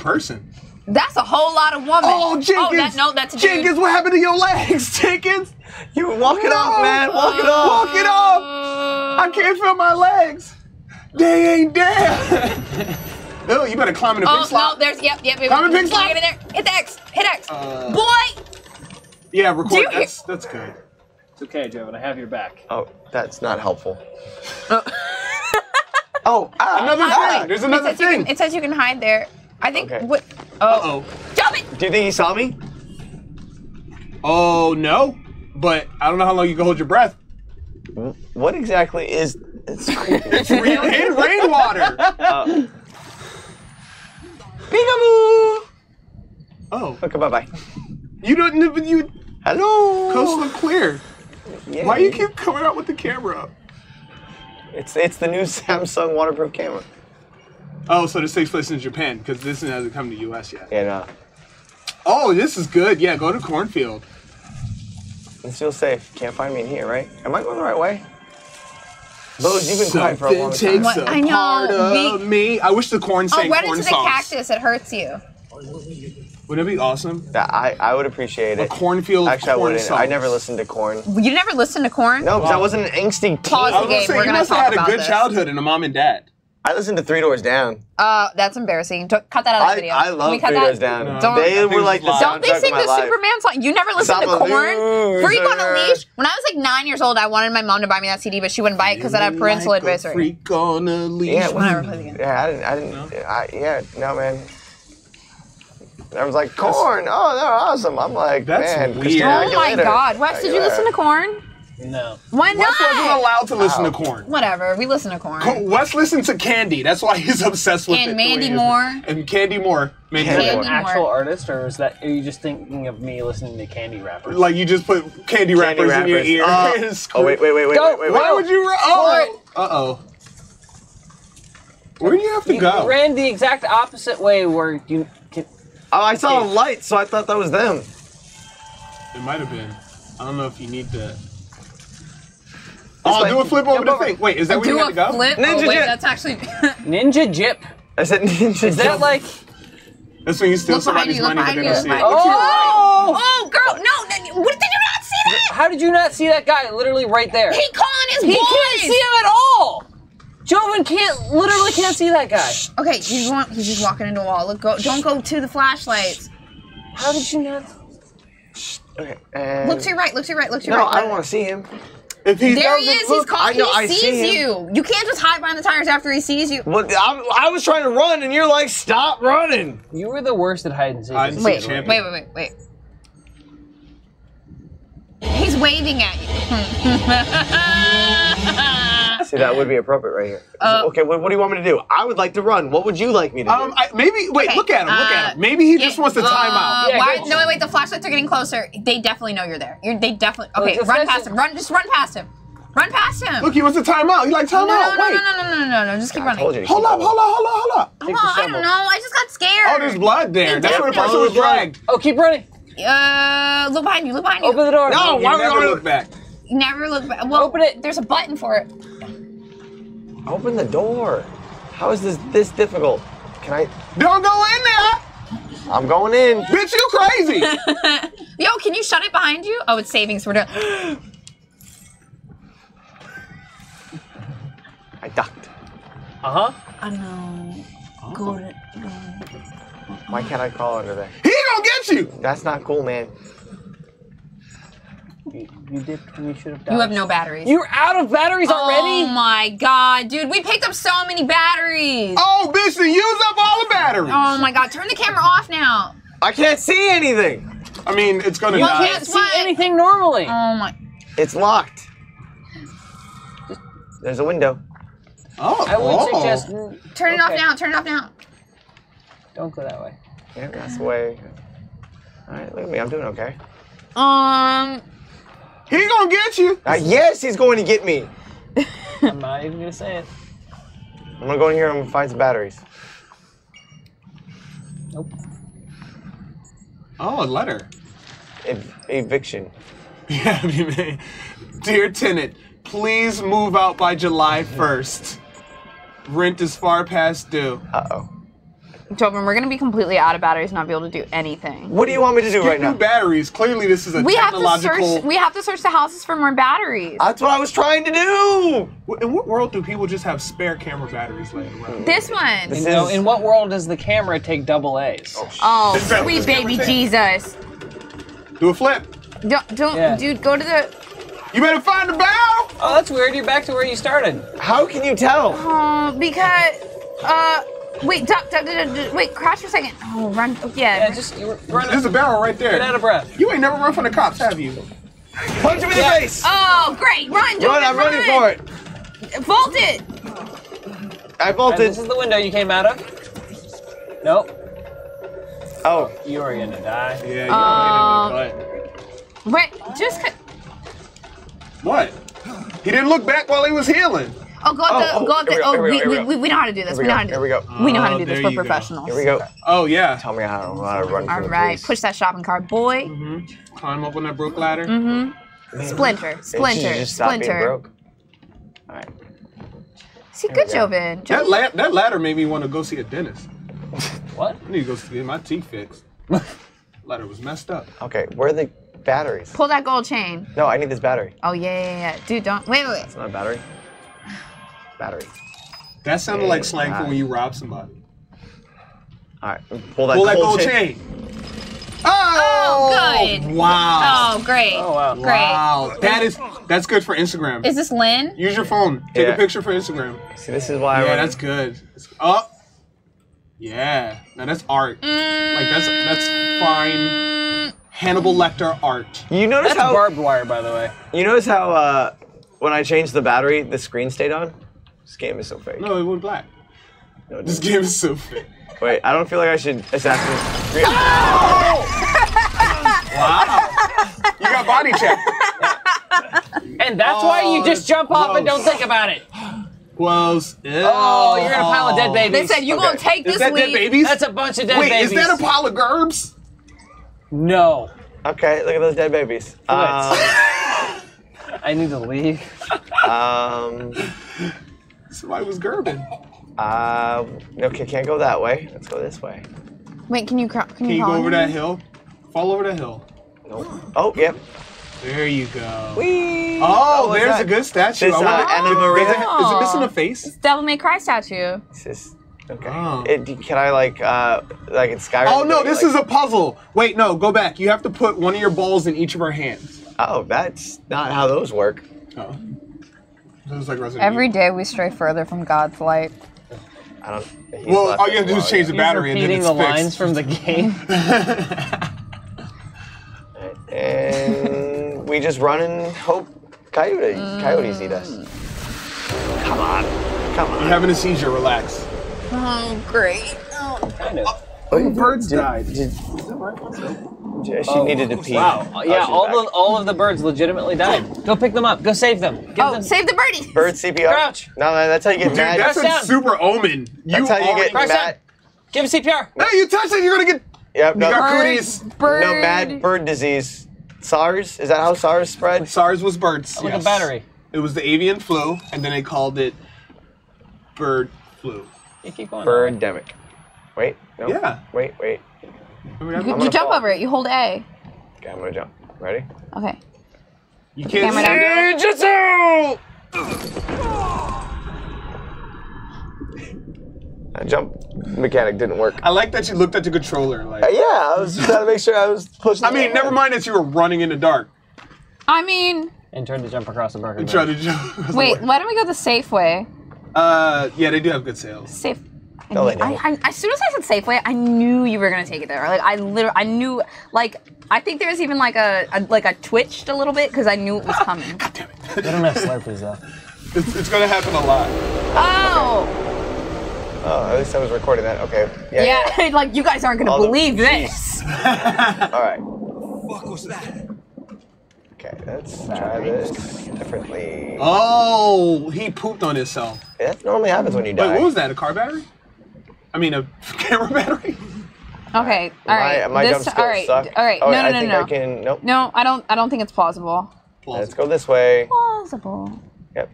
person. That's a whole lot of woman. Oh, Jenkins! Oh, that's a dude. Jenkins, what happened to your legs, Jenkins? You walk it off, man. Walk it off. Walk it off. I can't feel my legs. They ain't dead. Oh, you better climb in the pig slot. Oh, no, there's, yep. Climb in the pig slot. Hit X, boy! Yeah, record, that's good. It's okay, Joe, and I have your back. Oh, that's not helpful. Oh, another thing! There's another thing! It says you can hide there. I think, what? Oh. Stop it! Do you think he saw me? Oh, no. But I don't know how long you can hold your breath. What exactly is... It's rainwater! Peekaboo! Oh. Okay, bye-bye. You don't... Hello! Coast look clear. Yay. Why do you keep coming out with the camera? It's the new Samsung waterproof camera. Oh, so this takes place in Japan, because this hasn't come to the U.S. yet. Yeah, no. Oh, this is good. Yeah, go to Cornfield. It's still safe. Can't find me in here, right? Am I going the right way? Boze, you've been quiet for a long time. I know. Part of me. I wish the corn sang corn songs. Oh, went into the cactus. It hurts you. Wouldn't it be awesome? I would appreciate it. A cornfield. Actually, corn I wouldn't. Songs. I never listened to Korn. You never listened to Korn? No, because I wasn't an angsty teen. Pause the game. We're going to talk about this. You must have had a good childhood and a mom and dad. I listened to 3 Doors Down. Oh, that's embarrassing. Cut that out of the video. I love 3 Doors Down. No. They were like the soundtrack of my life. Don't they sing the Superman song? You never listened to Korn? Freak on a Leash? When I was like 9 years old, I wanted my mom to buy me that CD, but she wouldn't buy it because I had parental advisory. Freak on a Leash. Yeah, whatever. Yeah, no, man. I was like, Korn. Oh, they're awesome. I'm like, man. That's weird. Oh my God. Wes, did you listen to Korn? No. Why not? Wes wasn't allowed to listen to Korn. Whatever. We listen to Korn. Wes listens to Candy. That's why he's obsessed with it. And Mandy Moore. And Candy Moore. Is that an actual artist, or is that are you just thinking of me listening to Candy rappers? Like you just put Candy rappers in your ear. Oh wait. Why would you? Oh. Where do you have to go? You ran the exact opposite way where you. Oh, I saw a light, so I thought that was them. It might have been. I don't know if you need to... Oh, do a flip over the thing. Wait, is that where you have to go? Flip? Ninja Jip. That's actually... Ninja Jip. I said Ninja Jip. Is that like... That's when you steal somebody's money, but they don't see it. Oh, girl, no. Did you not see that? How did you not see that guy literally right there? He calling his boys. He can't see him at all. Joven literally can't see that guy. Okay, he's just walking into a wall. Look, don't go to the flashlights. How did you not? Okay, look to your right, look to your right. No, I don't want to see him. If he there he is, he's calling, he sees you. You can't just hide behind the tires after he sees you. Well, I was trying to run and you're like, stop running. You were the worst at hide and seek. Wait. He's waving at you. See, that would be appropriate right here. Okay, what do you want me to do? I would like to run. What would you like me to do? Look at him. Maybe he just wants to time out. Yeah, wait, the flashlights are getting closer. They definitely know you're there. Okay, run past him. Just run past him. Look, he wants to time out. He like time out. Wait. No. Just keep running. Hold up. I don't know. I just got scared. Oh, there's blood there. That's where the person was dragged. Oh, keep running. Look behind you. Open the door. No, why would you look back? Never look back. Well, open it. There's a button for it. Open the door. How is this difficult? Can I? Don't go in there. I'm going in. Bitch, you crazy. Yo, can you shut it behind you? Oh, it's savings. We're done. I ducked. I know. Go to. Why can't I crawl under there? He gonna get you. That's not cool, man. You did. You should have died. You have no batteries. You're out of batteries already? Oh my God, dude. We picked up so many batteries. Oh, bitch, they used up all the batteries. Oh my God, turn the camera off now. I can't see anything. I mean, it's gonna die. You can't see anything normally. Oh my. It's locked. There's a window. Oh. I would suggest. Turn it off now. Don't go that way. Yeah, that's the way. All right, look at me. I'm doing okay. He gonna get you. Yes, he's going to get me. I'm not even gonna say it. I'm gonna go in here and find some batteries. Nope. Oh, a letter. Eviction. Yeah, dear tenant, please move out by July 1st. Rent is far past due. Uh oh. Joven, we're going to be completely out of batteries and not be able to do anything. What do you want me to do right now? New batteries. Clearly, this is a technological... We have to search the houses for more batteries. That's what I was trying to do. In what world do people just have spare camera batteries laying around? This one. This is... In what world does the camera take double A's? Oh, sweet baby Jesus. Do a flip. Dude, go to the... You better find the barrel! Oh, that's weird. You're back to where you started. How can you tell? Because... Wait, wait, crouch for a second. Oh, run. Yeah, just run. There's a barrel right there. Get out of breath. You ain't never run from the cops, have you? Punch him in the face! Oh, great. Run, Joven, run. I'm running for it. Vault it! I vaulted. This is the window you came out of. Nope. Oh. You are going to die. Yeah, you are going to die. Wait, just... What? He didn't look back while he was healing. Oh, go up the. Oh, we know how to do this. We know how to do this. Here we go. We know how to do this. We're professionals. Here we go. Oh, yeah. Tell me how to run. All right. Push that shopping cart, boy. Mm-hmm. Climb up on that broke ladder. Mm-hmm. Splinter. Splinter. Splinter. All right. See, good, Joven. That ladder made me want to go see a dentist. What? I need to go get my teeth fixed. Ladder was messed up. Okay, where are the batteries? Pull that gold chain. No, I need this battery. Oh, yeah. Dude, don't. Wait. That's not a battery. Battery. That sounded like slang for when you rob somebody. All right, pull that gold chain. Oh, good. Wow. Oh, great. Oh, wow. Wow. That's good for Instagram. Is this Lynn? Use your phone. Take a picture for Instagram. See, this is why. Yeah, that's good. Oh. Yeah. Now that's art. Like that's fine. Hannibal Lecter art. You notice that's how barbed wire, by the way. You notice how when I changed the battery, the screen stayed on? This game is so fake. No, it went black. No, this game is so fake. Wait, I don't feel like I should assassinate. Creed. Oh! Wow. You got body checked. And that's why you just jump off and don't think about it. Close. Ew. Oh, you're in a pile of dead babies. They said, you won't take this lead. Is that dead babies? That's a bunch of dead babies. Wait, is that a pile of gerbs? No. Okay, look at those dead babies. I need to leave. Somebody was gerbing. Okay, can't go that way. Let's go this way. Wait, can you go over that hill? Fall over the hill. Nope. Oh, yep. There you go. Whee! Oh, there's a good statue. This, Anna Maria. Is it missing a face? It's Devil May Cry statue. Okay. Oh. Can I like in Skyrim? Oh no, this is a puzzle. Wait, no, go back. You have to put one of your balls in each of her hands. Oh, that's not how those work. Oh. Those like Resident Every Evil. Day we stray further from God's light. I don't. Well, all you have to do is change the battery and then it's fixed. Lines from the game. And we just run and hope coyotes eat us. Come on, come on. You're having a seizure. Relax. Oh, great. Oh, kind of. Oh, birds died. Is that right? She needed to pee. Wow. Yeah, all of the birds legitimately died. Go pick them up. Go save them. Save the birdies. Bird CPR. Crouch. No, that's how you get mad. Dude, that's a super omen. That's how you get mad. Give him CPR. No, you touch it, you're going to get... Yep, no. No, mad bird disease. SARS? Is that how SARS spread? SARS was birds. Like a battery. It was the avian flu, and then they called it bird flu. You keep going. Birdemic. Wait, no. Yeah. Wait. You jump over it. You hold A. Okay, I'm gonna jump. Ready? Okay. You can't see it yourself! That jump mechanic didn't work. I like that you looked at the controller. Like. Yeah, I was just trying to make sure I was pushing. I mean, never mind that you were running in the dark. I mean. And tried to jump across the burger. And tried to jump. Wait, why don't we go the safe way? Yeah, they do have good sales. Safe. As soon as I said Safeway, I knew you were gonna take it there. Like I knew. Like I think there was even like a twitched a little bit because I knew it was coming. God damn it! They don't have Slurpees though. It's gonna happen a lot. Oh. Okay. Oh, at least I was recording that. Okay. Yeah. Like you guys aren't gonna believe this. All right. What was that? Okay, let's try this differently. Oh, he pooped on himself. Yeah, that normally happens when you die. Wait, what was that? A car battery? I mean, a camera battery. Okay, all right. My jump skills suck. All right, oh, no. I can, nope. No, I don't think it's plausible. Let's go this way. Plausible. Yep.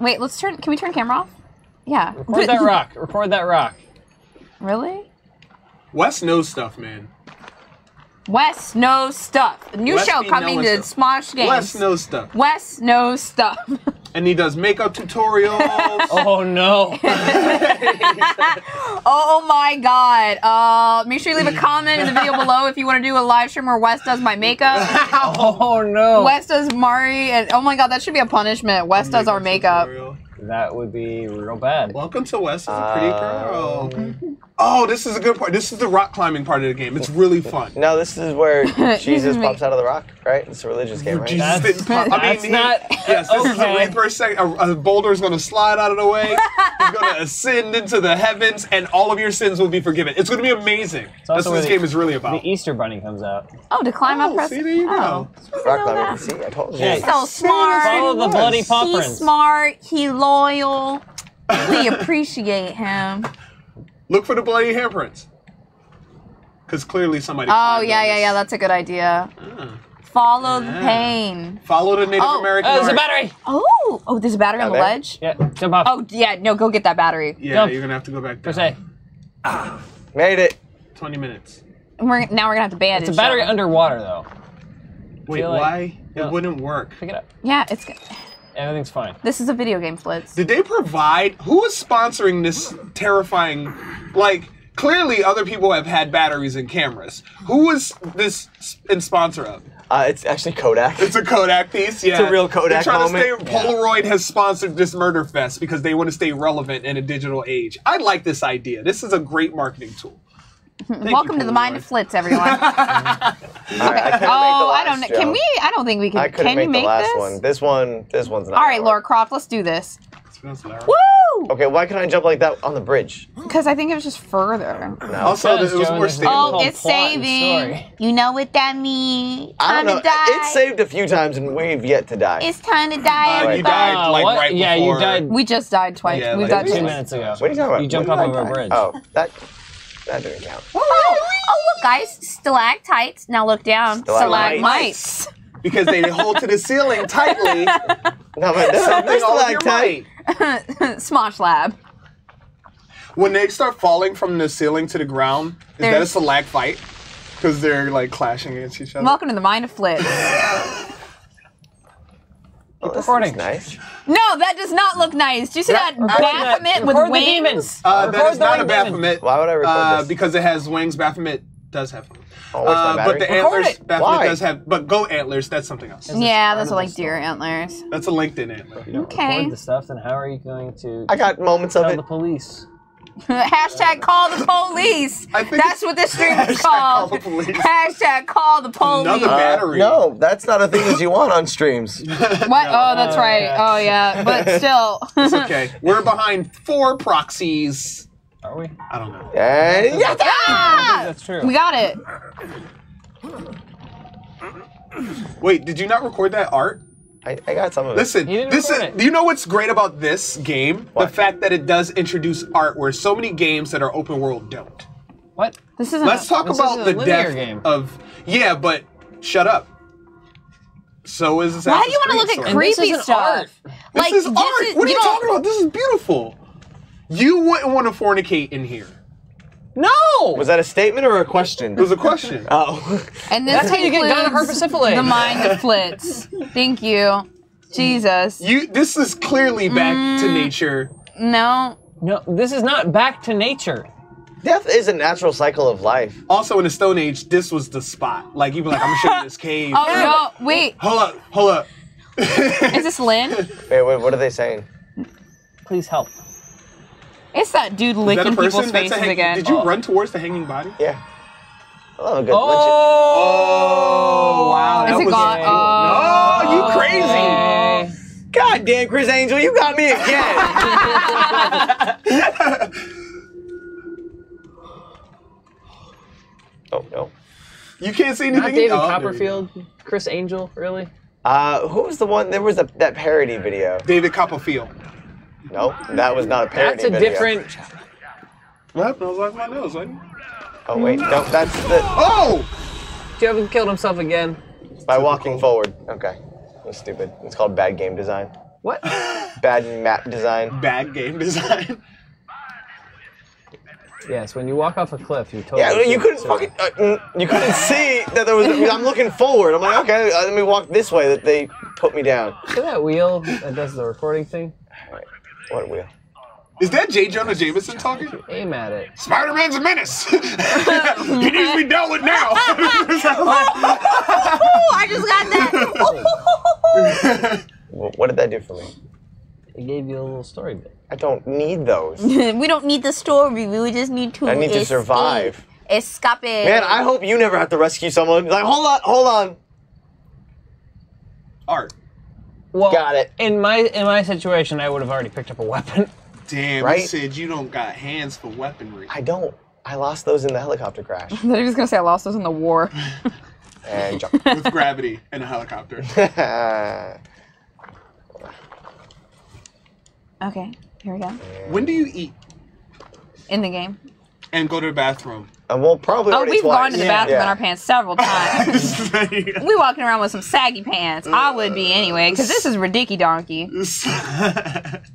Wait, can we turn camera off? Yeah. Record that rock. Really? Wes knows stuff, man. Wes knows stuff. A new show coming to Smosh Games. Wes knows stuff. Wes knows stuff. And he does makeup tutorials. Oh, no. Oh, my God. Make sure you leave a comment in the video below if you want to do a live stream where Wes does my makeup. Oh, no. Wes does Mari. And, oh, my God, that should be a punishment. Wes does our makeup. Tutorial. That would be real bad. Welcome to Wes. A pretty girl. Oh, this is a good part. This is the rock climbing part of the game. It's really fun. No, this is where Jesus pops out of the rock, right? It's a religious game, right? Jesus didn't pop. I mean, yes, this is a raper second. A boulder is going to slide out of the way. He's going to ascend into the heavens, and all of your sins will be forgiven. It's going to be amazing. That's what this game is really about. The Easter Bunny comes out. Oh, to climb up. See, there you go. Rock climbing. See, I told you. He's so smart. Follow the bloody paw prints. He's smart. He loyal. We appreciate him. Look for the bloody handprints. Because clearly somebody... Oh, yeah, that's a good idea. Follow the pain. Follow the Native American... Oh, there's a battery! Oh, there's a battery on the ledge? Yeah, jump off. Oh, yeah, no, go get that battery. Yeah, you're going to have to go back down. Press A. Made it. 20 minutes. Now we're going to have to bandage. It's a battery underwater, though. Wait, why? It wouldn't work. Pick it up. Yeah, it's good. Everything's fine. This is a video game Flitz. Did they provide? Who is sponsoring this terrifying? Like, clearly other people have had batteries and cameras. Who was this in sponsor of? It's actually Kodak. It's a Kodak piece, yeah. It's a real Kodak moment. Polaroid has sponsored this murder fest because they want to stay relevant in a digital age. I like this idea. This is a great marketing tool. Welcome to the mind of Flitz, everyone. I don't think we can make the last one. This one's not. All right, Laura Croft, let's do this. Woo! Okay, why can I jump like that on the bridge? Because I think it was just further. No. Also, this was more stable. Oh, it's saving. You know what that means. Time to die. It saved a few times, and we've yet to die. It's time to die. You died like right before. Yeah, you died. We just died twice. Yeah, we died 2 minutes ago. What are you talking about? You jumped off of a bridge. Oh, that. That didn't count. Oh, look, guys. Stalactites. Now look down. Stalagmites. Because they hold to the ceiling tightly. No, but they're stalactite. Smosh Lab. When they start falling from the ceiling to the ground, is that a stalactite? Because they're, like, clashing against each other. Welcome to the mind of Flitz. Recording. Nice. No, that does not look nice. Do you see that Baphomet with wings? That is not a Baphomet. Why would I record this? Because it has wings. Baphomet does have wings. But the antlers, Baphomet does have. But goat antlers, that's something else. Yeah, that's like deer antlers. That's a LinkedIn antler. If you don't record the stuff, then how are you going to? I got moments of it. The police. Hashtag call the police. That's what this stream is called. Hashtag call the police. Another battery. No, that's not a thing that you want on streams. What? No. Oh, that's right. Yeah. Oh, yeah. But still. It's okay. We're behind 4 proxies. Are we? I don't know. Yes! Ah! That's true. We got it. Wait, did you not record that art? I got some of it. Listen, you know what's great about this game? What? The fact that it does introduce art where so many games that are open world don't. What? This isn't Let's talk about the depth of... Yeah, but shut up. So is Assassin's Creed. Why do you want to look at creepy stuff? Like, this is art. What are you talking about? This is beautiful. You wouldn't want to fornicate in here. No! Was that a statement or a question? It was a question. Oh. And this how you get gonorrhoea, syphilis. The mind of Flitz. Thank you. Jesus. This is clearly back to nature. No. No, this is not back to nature. Death is a natural cycle of life. Also, in the Stone Age, this was the spot. Like, you'd be like, I'm going to show you this cave. Oh, no, wait. Hold up. Is this Lynn? Wait, what are they saying? Please help. It's that dude licking people's faces again. Did you run towards the hanging body? Yeah. I love a good lynching. Oh, wow. Is it gone? Oh, you crazy. God damn, Chris Angel, you got me again. Oh, no. You can't see anything. Not David Copperfield, Chris Angel, really? Who was the one? There was that parody video. David Copperfield. Nope, that was not a parody video. That's a different... What? I was like my nose, right? Oh, wait, no, that's the... Oh! Joven killed himself again. By walking forward. Okay. That's stupid. It's called bad game design. What? Bad map design. Bad game design. Yes, when you walk off a cliff, you totally... Yeah, you couldn't fucking... you couldn't see that there was... I'm looking forward. I'm like, okay, let me walk this way that they put me down. See that wheel that does the recording thing? Right. What wheel? Is that J. Jonah Jameson talking? Aim at it. Spider-Man's a menace! He needs to be dealt with now! I just got that! What did that do for me? It gave you a little story bit. I don't need those. We don't need the story, we just need to escape. I need to survive. Escape. Man, I hope you never have to rescue someone. Like, hold on, hold on. Art. Well, got it. In my situation, I would have already picked up a weapon. Damn, right? You said you don't got hands for weaponry. I don't. I lost those in the helicopter crash. I was just going to say I lost those in the war. And jump. With gravity and a helicopter. Okay, here we go. When do you eat? In the game. And go to the bathroom. And we'll probably we've gone to the bathroom in our pants several times. We walking around with some saggy pants. I would be anyway, because this is ridicky donkey.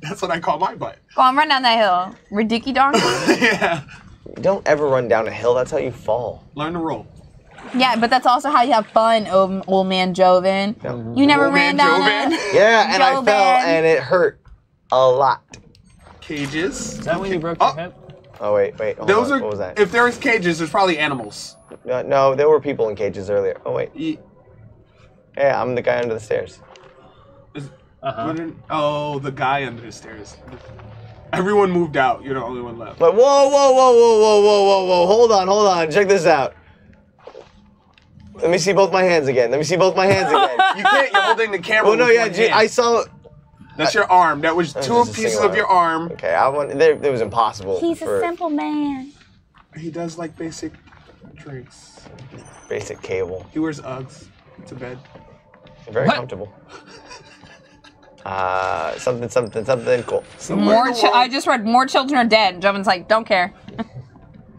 That's what I call my butt. Go on, run down that hill. Ridicky donkey? Yeah. Don't ever run down a hill. That's how you fall. Learn to roll. Yeah, but that's also how you have fun, old man Joven. No. You never ran down a... Yeah, and I fell, and it hurt a lot. Cages. Is that when you broke your hip? Oh, wait. Those are, what was that? If there was cages, there's probably animals. No, there were people in cages earlier. Oh, wait. Yeah, I'm the guy under the stairs. Oh, the guy under the stairs. Everyone moved out. You're the only one left. But whoa. Hold on. Check this out. Let me see both my hands again. You can't. You're holding the camera. Well, no, yeah, I saw... That's your arm. That was two pieces of your arm. Okay, it was impossible. He's a simple man. He does like basic drinks. Basic cable. He wears Uggs to bed. Very comfortable. Something cool. I just read more children are dead. Joven's like, don't care.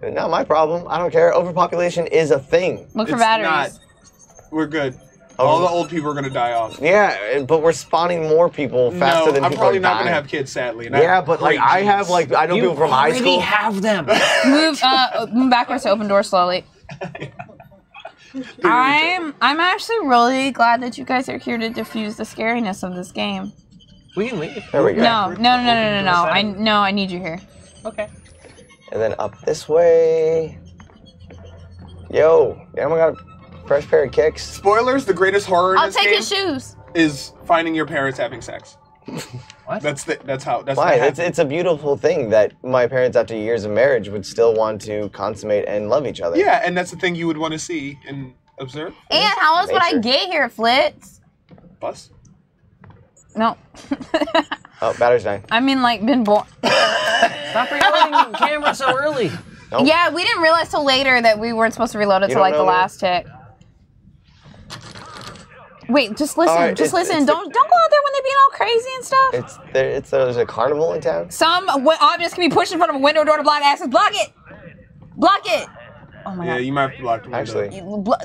Not my problem. I don't care. Overpopulation is a thing. Look for batteries. Not. We're good. All the old people are going to die off. Yeah, but we're spawning more people faster than people are dying. I'm probably not going to have kids, sadly. Yeah, but like I have, like, I know people from high school. You already have them. Move backwards to open door slowly. I'm actually really glad that you guys are here to diffuse the scariness of this game. We can leave. There we go. No. I need you here. Okay. And then up this way. Yo, damn, I got to... Fresh pair of kicks. Spoilers, the greatest horror in this game is finding your parents having sex. What? Why? It's a beautiful thing that my parents, after years of marriage, would still want to consummate and love each other. Yeah, and that's the thing you would want to see and observe. And how else would I get here, Flitz? Bus? No. Oh, battery's dying. I mean, like, been born. Stop reloading the camera so early. Nope. Yeah, we didn't realize till later that we weren't supposed to reload it till like the last tick. Wait, just listen. Right, just listen. Don't go out there when they're being all crazy and stuff. There's a carnival in town. Some objects can be pushed in front of a window door to block access. Block it. Block it. Oh my God. Yeah, you might have to block the window. Actually. No. What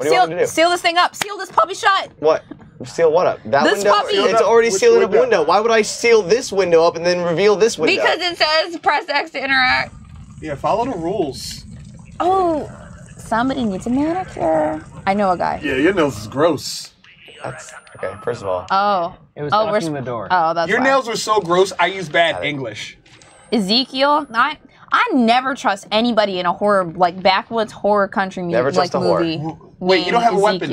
do you want me to do? Seal this thing up. Seal this puppy shut. What? Seal what up? That this window? Puppy. It's already sealed up window. Why would I seal this window up and then reveal this window? Because it says press X to interact. Yeah, follow the rules. Oh, somebody needs a manicure. I know a guy. Yeah, your nails is gross. That's okay. First of all. Oh. It was locking the door. Oh, that's your nails are so gross. I use bad English. Ezekiel, I never trust anybody in a horror backwoods horror country music movie. Wait, you don't have a weapon.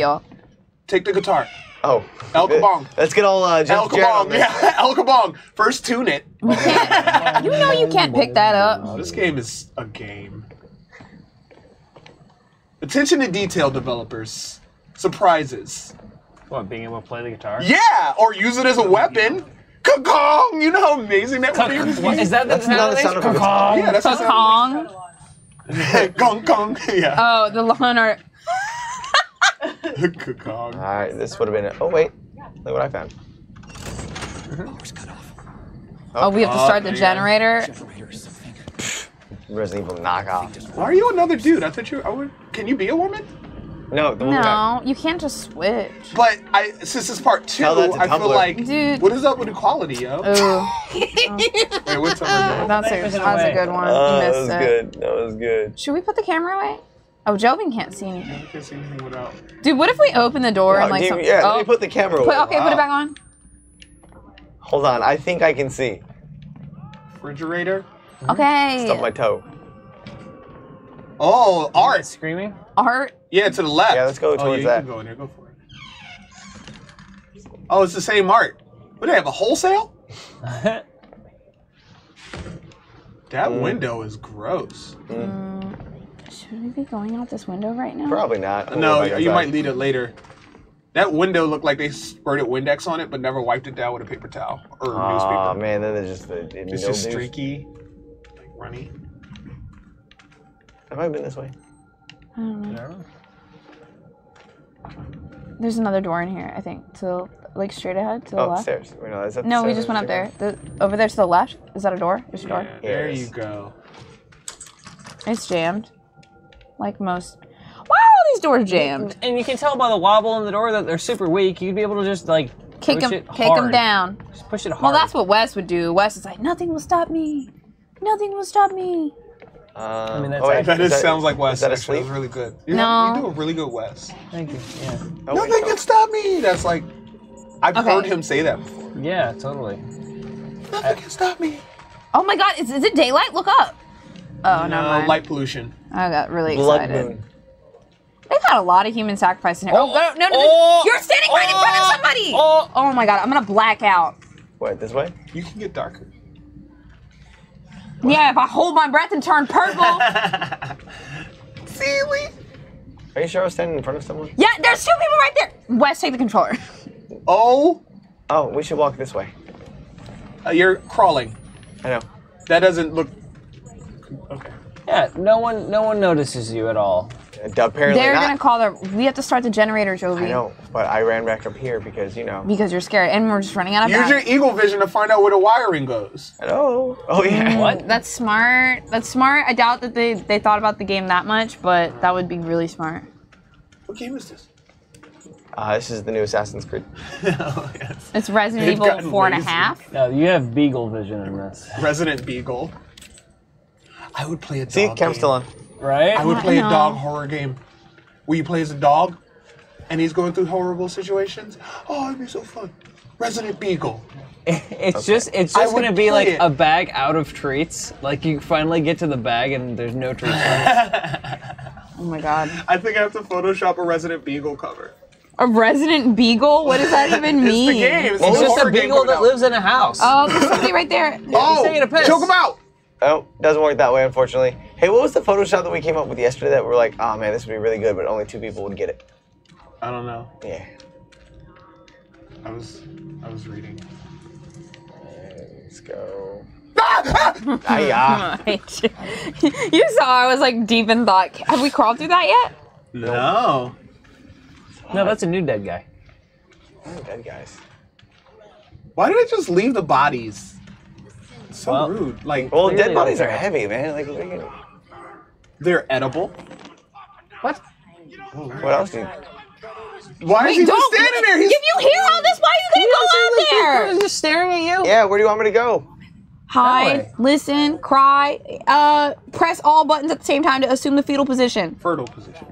Take the guitar. Oh, El Cabong. Let's get all Jeff Jarrett. Yeah, El Cabong. First tune it. You know you can't pick that up. This game is a game. Attention to detail, developers. Surprises. What, being able to play the guitar? Yeah, or use it as a weapon. Ka-Kong! You know how amazing that would be. Is that the sound of Ka-Kong? Yeah, that's Ka-Kong. Ka-Kong. Yeah. Oh, the lawn art. Alright, this would have been it. Oh, wait. Look what I found. Oh, we have to start the generator. Resident Evil knockoff. Why are you another dude? I thought you... Can you be a woman? No, the one you can't just switch. But I, since it's part two, I feel like, dude, what is up with equality, yo? Wait, what's up? That's a good one. You missed it. That was good. Should we put the camera away? Oh, Joven can't see anything. Yeah, can't see anything without. Dude, what if we open the door and like something? Yeah, let me put the camera away. Okay, put it back on. Hold on, I think I can see. Refrigerator. Okay. Stubbed my toe. Oh, art. Screaming? Art? Yeah, to the left. Yeah, let's go towards that. Can go in there. Go for it. Oh, it's the same art. What, they have a wholesale? That window is gross. Should we be going out this window right now? Probably not. No, you might lead it later. That window looked like they spurted Windex on it, but never wiped it down with a paper towel or newspaper. Oh man, that is just the it's just streaky, like runny. Have I been this way? I don't know. There's another door in here, I think, to like straight ahead to the left. Stairs. Wait, no, no, we just went up there. Over there to the left. Is that a door? There's a door. Yeah, there you go. It's jammed, like most. These doors jammed, and you can tell by the wobble in the door that they're super weak. You'd be able to just like kick them down. Just push it hard. Well, that's what Wes would do. Wes is like, nothing will stop me. Nothing will stop me. I mean, that's that sounds like Wes. That was really good. You do a really good Wes. Thank you. Yeah. Oh, nothing can stop me. That's like I've heard him say that before. Yeah, totally. Nothing can stop me. Oh my God, is it daylight? Look up. Oh no, light pollution. I got really excited. Blood moon. They've had a lot of human sacrifice in here. Oh, no, you're standing right in front of somebody! Oh my God, I'm gonna black out. Wait, this way? You can get darker. Yeah, if I hold my breath and turn purple. See, are you sure I was standing in front of someone? Yeah, there's two people right there! Wes, take the controller. Oh, we should walk this way. You're crawling. I know. That doesn't look... Okay. Yeah, no one notices you at all. Apparently they're going to call their... We have to start the generator, Jovi. I know, but I ran back up here because, you know... Because you're scared, and we're just running out of time. Use your eagle vision to find out where the wiring goes. Hello. Oh, yeah. What? That's smart. That's smart. I doubt that they thought about the game that much, but that would be really smart. What game is this? This is the new Assassin's Creed. Yes. It's Resident Evil 4.5. No, you have Beagle vision in this. Resident Beagle. I would play a dog game. See, camera's still on. Right? I would play a dog horror game where you play as a dog and he's going through horrible situations. Oh, it'd be so fun. Resident Beagle. It's just going to be like a bag out of treats. Like you finally get to the bag and there's no treats. Oh my God. I think I have to Photoshop a Resident Beagle cover. A Resident Beagle? What does that even mean? It's the game. It's just a beagle that lives in a house. Oh, there's somebody right there. Oh, he's taking a piss. Choke him out. Oh, doesn't work that way, unfortunately. Hey, what was the Photoshop that we came up with yesterday that we were like, oh man, this would be really good, but only two people would get it? I don't know. Yeah. I was reading. Let's go. You saw I was like deep in thought. Have we crawled through that yet? No. No, that's a new dead guy. New dead guys. Why did I just leave the bodies? So rude. Like, well, dead bodies are heavy, man. Like, they're edible. What? What else do you? Why is he just standing there? If you hear all this, why are you gonna go out there? Just staring at you. Yeah. Where do you want me to go? Hide, listen, cry, press all buttons at the same time to assume the fetal position. Fertile position.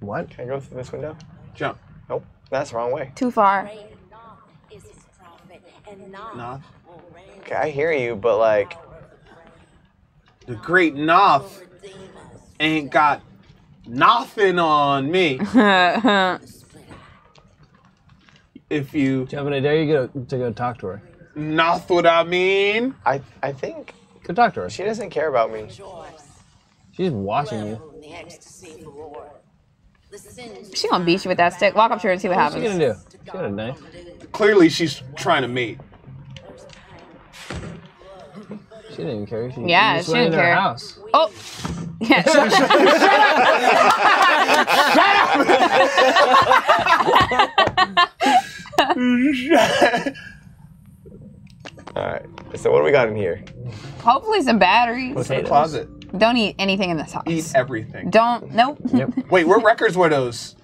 What? Can I go through this window? Jump. Nope. That's the wrong way. Too far. Nah. Okay, I hear you, but like the great Noth ain't got nothing on me. If you Joven, I dare you to go talk to her. Noth what I mean. I think go talk to her. She doesn't care about me. She's watching you. She gonna beat you with that stick. Walk up to her and see what happens. What's she gonna do? She got a knife. Clearly, she's trying to mate. She didn't even care. She didn't care. House. Oh, yeah. Shut up! Shut up! All right. So what do we got in here? Hopefully some batteries. What's in the closet? Don't eat anything in this house. Eat everything. Don't. Nope. Yep. Wait, we're Wreckers widows.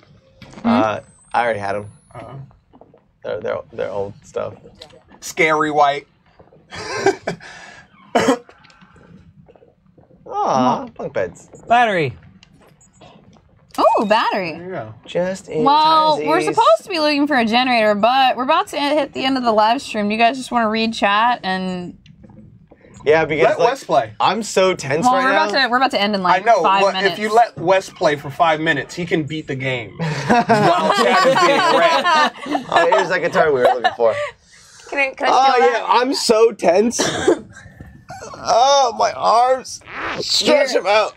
I already had them. They're old stuff. Scary white. Aw, bunk beds. Battery. Oh, battery. There you go. Just in time. Well, we're supposed to be looking for a generator, but we're about to hit the end of the live stream. Do you guys just want to read chat and? Yeah, because let Wes play. I'm so tense right now. We're about to end in like 5 minutes. If you let Wes play for 5 minutes, he can beat the game. While chat is being read. Oh, here's that guitar we were looking for. Can I steal that? I'm so tense. Oh, my arms. Stretch them out.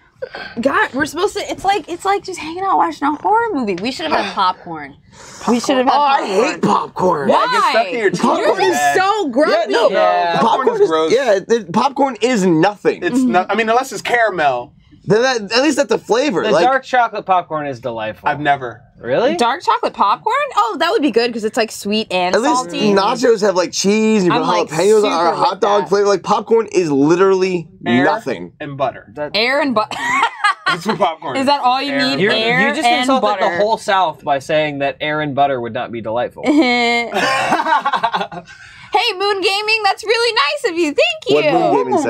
God, we're supposed to. It's like just hanging out watching a horror movie. We should have had popcorn. We should have had. Popcorn. I hate popcorn. Why? Popcorn is so grumpy. Yeah, no, yeah. Popcorn is gross. Yeah, popcorn is nothing. It's not. I mean, unless it's caramel. Then that, at least that's the flavor. The dark chocolate popcorn is delightful. I've never. Really? Dark chocolate popcorn? Oh, that would be good because it's like sweet and salty. At least nachos have like cheese. You put jalapenos on or hot dog flavor. Like popcorn is literally nothing. And butter. Air and butter. That's what popcorn is. Is that all you need? You just insulted the whole South by saying that air and butter would not be delightful. Hey, Moon Gaming, that's really nice of you. Thank you. What Moon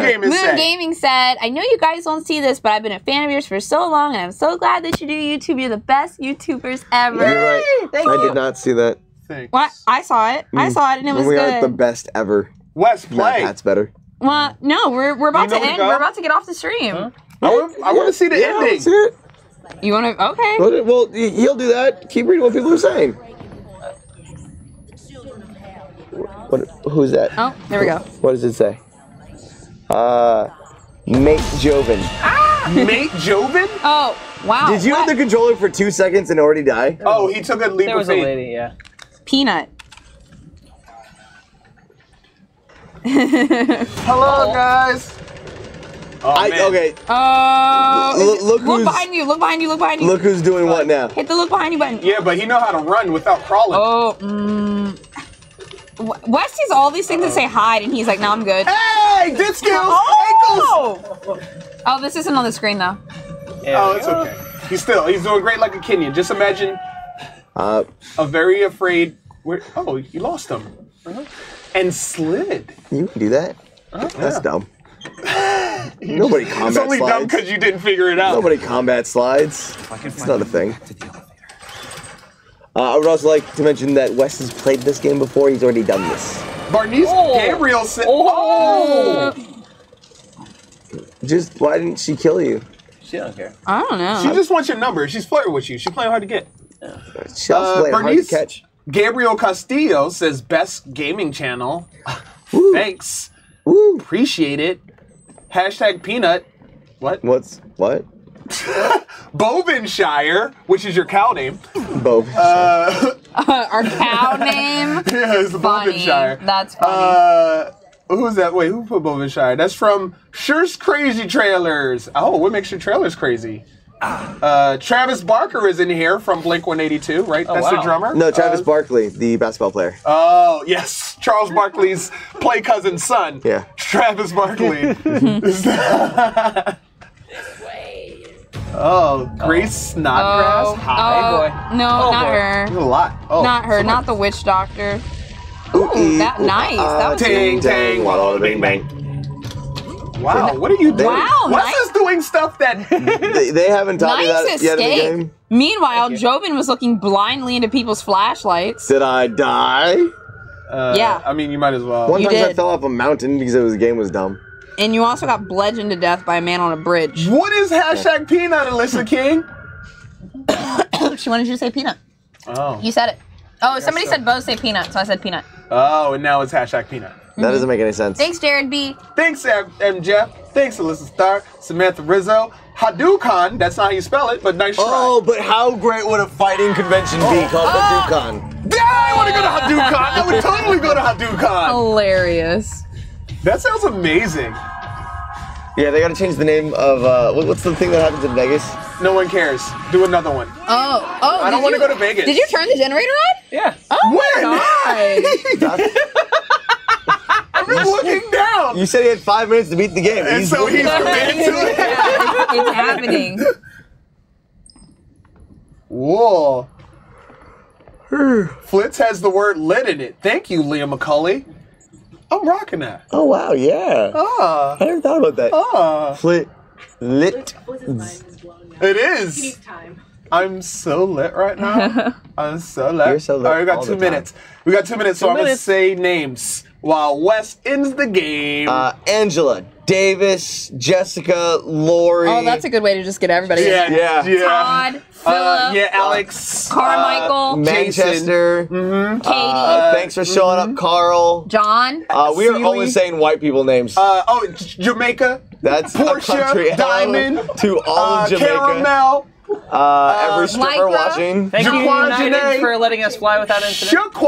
Gaming said, I know you guys won't see this, but I've been a fan of yours for so long, and I'm so glad that you do YouTube. You're the best YouTubers ever. You're right. Thank you. I did not see that. Thanks. Well, I saw it. I saw it, and it was good. We are the best ever. Wes, play. That's better. Well, no, we're about to end. We're about to get off the stream. Huh? I want to see the ending. See it. You want to? Okay. Well, you'll do that. Keep reading what people are saying. What, who's that? Oh, there we go. What does it say? Mate Joven. Ah! Mate Joven? Oh, wow. Did you have the controller for 2 seconds and already die? Oh, he took a leap of faith. There was a lady, yeah. Peanut. Hello, guys. Oh, okay. Look behind you, look behind you, look behind you. Look who's doing what now. Hit the look behind you button. Yeah, but he knows how to run without crawling. Oh, Wes sees all these things that say hide, and he's like, no, I'm good. Hey, good skills! Ankles! Oh, this isn't on the screen, though. Yeah. Oh, it's okay. He's doing great like a Kenyan. Just imagine a very afraid... Oh, you lost him. And slid. You can do that? That's dumb. Nobody combat slides. It's only dumb because you didn't figure it out. Nobody combat slides. It's not a thing. I would also like to mention that Wes has played this game before. He's already done this. Barnice Gabrielson. Just why didn't she kill you? She don't care. I don't know. She just wants your number. She's flirting with you. She's playing hard to get. She's hard to catch. Gabriel Castillo says best gaming channel. Woo. Thanks. Woo. Appreciate it. Hashtag peanut. What? What? Bovenshire, which is your cow name. Bovenshire. Our cow name? Yeah, it's Bovenshire. That's funny. Who's that? Wait, who put Bovenshire? That's from Sure's Crazy Trailers. Oh, what makes your trailers crazy? Travis Barker is in here from Blink-182, right? Oh, That's the drummer? No, Travis Barkley, the basketball player. Oh, yes. Charles Barkley's play cousin's son. Yeah. Travis Barkley. Oh, Grace Snodgrass? Hi, boy. No, not her. A lot. Oh, not her, not the witch doctor. Ooh, that nice. That was ting, ting, walla, bing, bang. Wow, what are you doing? Wow, Wes is doing stuff that... they haven't taught me that yet in the game. Meanwhile, Joven was looking blindly into people's flashlights. Did I die? Yeah. I mean, you might as well. One time I fell off a mountain because the game was dumb. And you also got bludgeoned to death by a man on a bridge. What is hashtag peanut, Alyssa King? She wanted you to say peanut. Oh. You said it. Oh, somebody said Boze say peanut, so I said peanut. Oh, and now it's hashtag peanut. That doesn't make any sense. Thanks, Jared B. Thanks, M. Jeff. Thanks, Alyssa Stark. Samantha Rizzo. Hadoken. That's not how you spell it, but nice try. Oh, but how great would a fighting convention be called Hadoken? Damn, I want to go to Hadoken. I would totally go to Hadoken. Hilarious. That sounds amazing. Yeah, they gotta change the name of, what's the thing that happens in Vegas? No one cares. Do another one. Oh, I don't want to go to Vegas. Did you turn the generator on? Yeah. Oh, when? My God. I been looking down. You said he had 5 minutes to beat the game. And so he's committed to it. It's happening. Whoa. Flitz has the word lit in it. Thank you, Liam McCulley. I'm rocking that. Oh, wow, yeah. I never thought about that. Flit. Lit. It is. He needs time. I'm so lit right now. I'm so lit. You're so lit. All right, we got 2 minutes. We got 2 minutes, so I'm going to say names while Wes ends the game. Angela, Davis, Jessica, Lori. Oh, that's a good way to just get everybody in. Yeah. Todd, Phillip. Alex. Carmichael. Manchester. Katie. Thanks for showing up, Carl. John. We are only saying white people names. Jamaica. That's Portia, Diamond. To all of Jamaica. Caramel. Every streamer watching. Thank you, United, for letting us fly without incident. We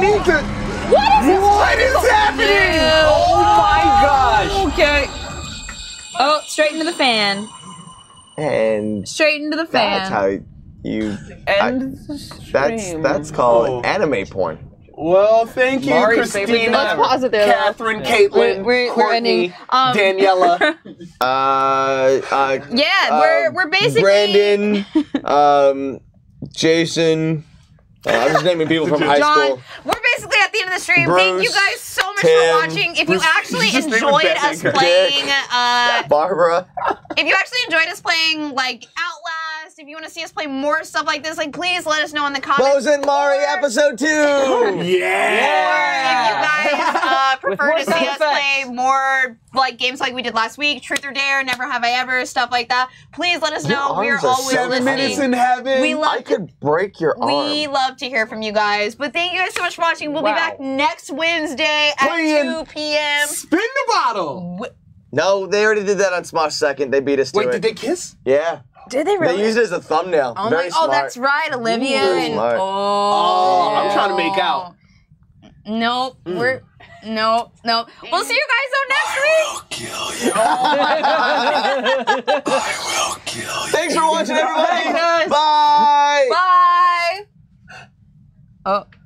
need to... What is happening? Oh, my gosh. Okay. Oh, straight into the fan. And... Straight into the fan. That's how you... End the stream. That's called anime porn. Well, thank you, Christina, Catherine, Caitlin, Courtney, Daniela. We're basically Brandon, Jason. I'm just naming people from high school. We're basically at the end of the stream. Bruce, thank you guys so much for watching. If you actually enjoyed us playing, Barbara. If you actually enjoyed us playing, like Outlast, if you want to see us play more stuff like this, like please let us know in the comments. Boze and Mari episode 2. Or if you guys prefer to see us play more like games like we did last week, Truth or Dare, Never Have I Ever, stuff like that. Please let us know. We're always listening. 7 minutes in heaven. I could break your arm. We love to hear from you guys. But thank you guys so much for watching. We'll be back next Wednesday at 2 p.m. Spin the bottle. No, they already did that on Smosh Second. They beat us to it. Wait, did they kiss? Yeah. Did they really? They used it as a thumbnail. Oh, Very smart. Oh, that's right, Olivia. Oh, I'm trying to make out. Nope. No. We'll see you guys on next week. I will kill you. Oh my God. I will kill you. Thanks for watching, everybody. Bye. Bye. Oh.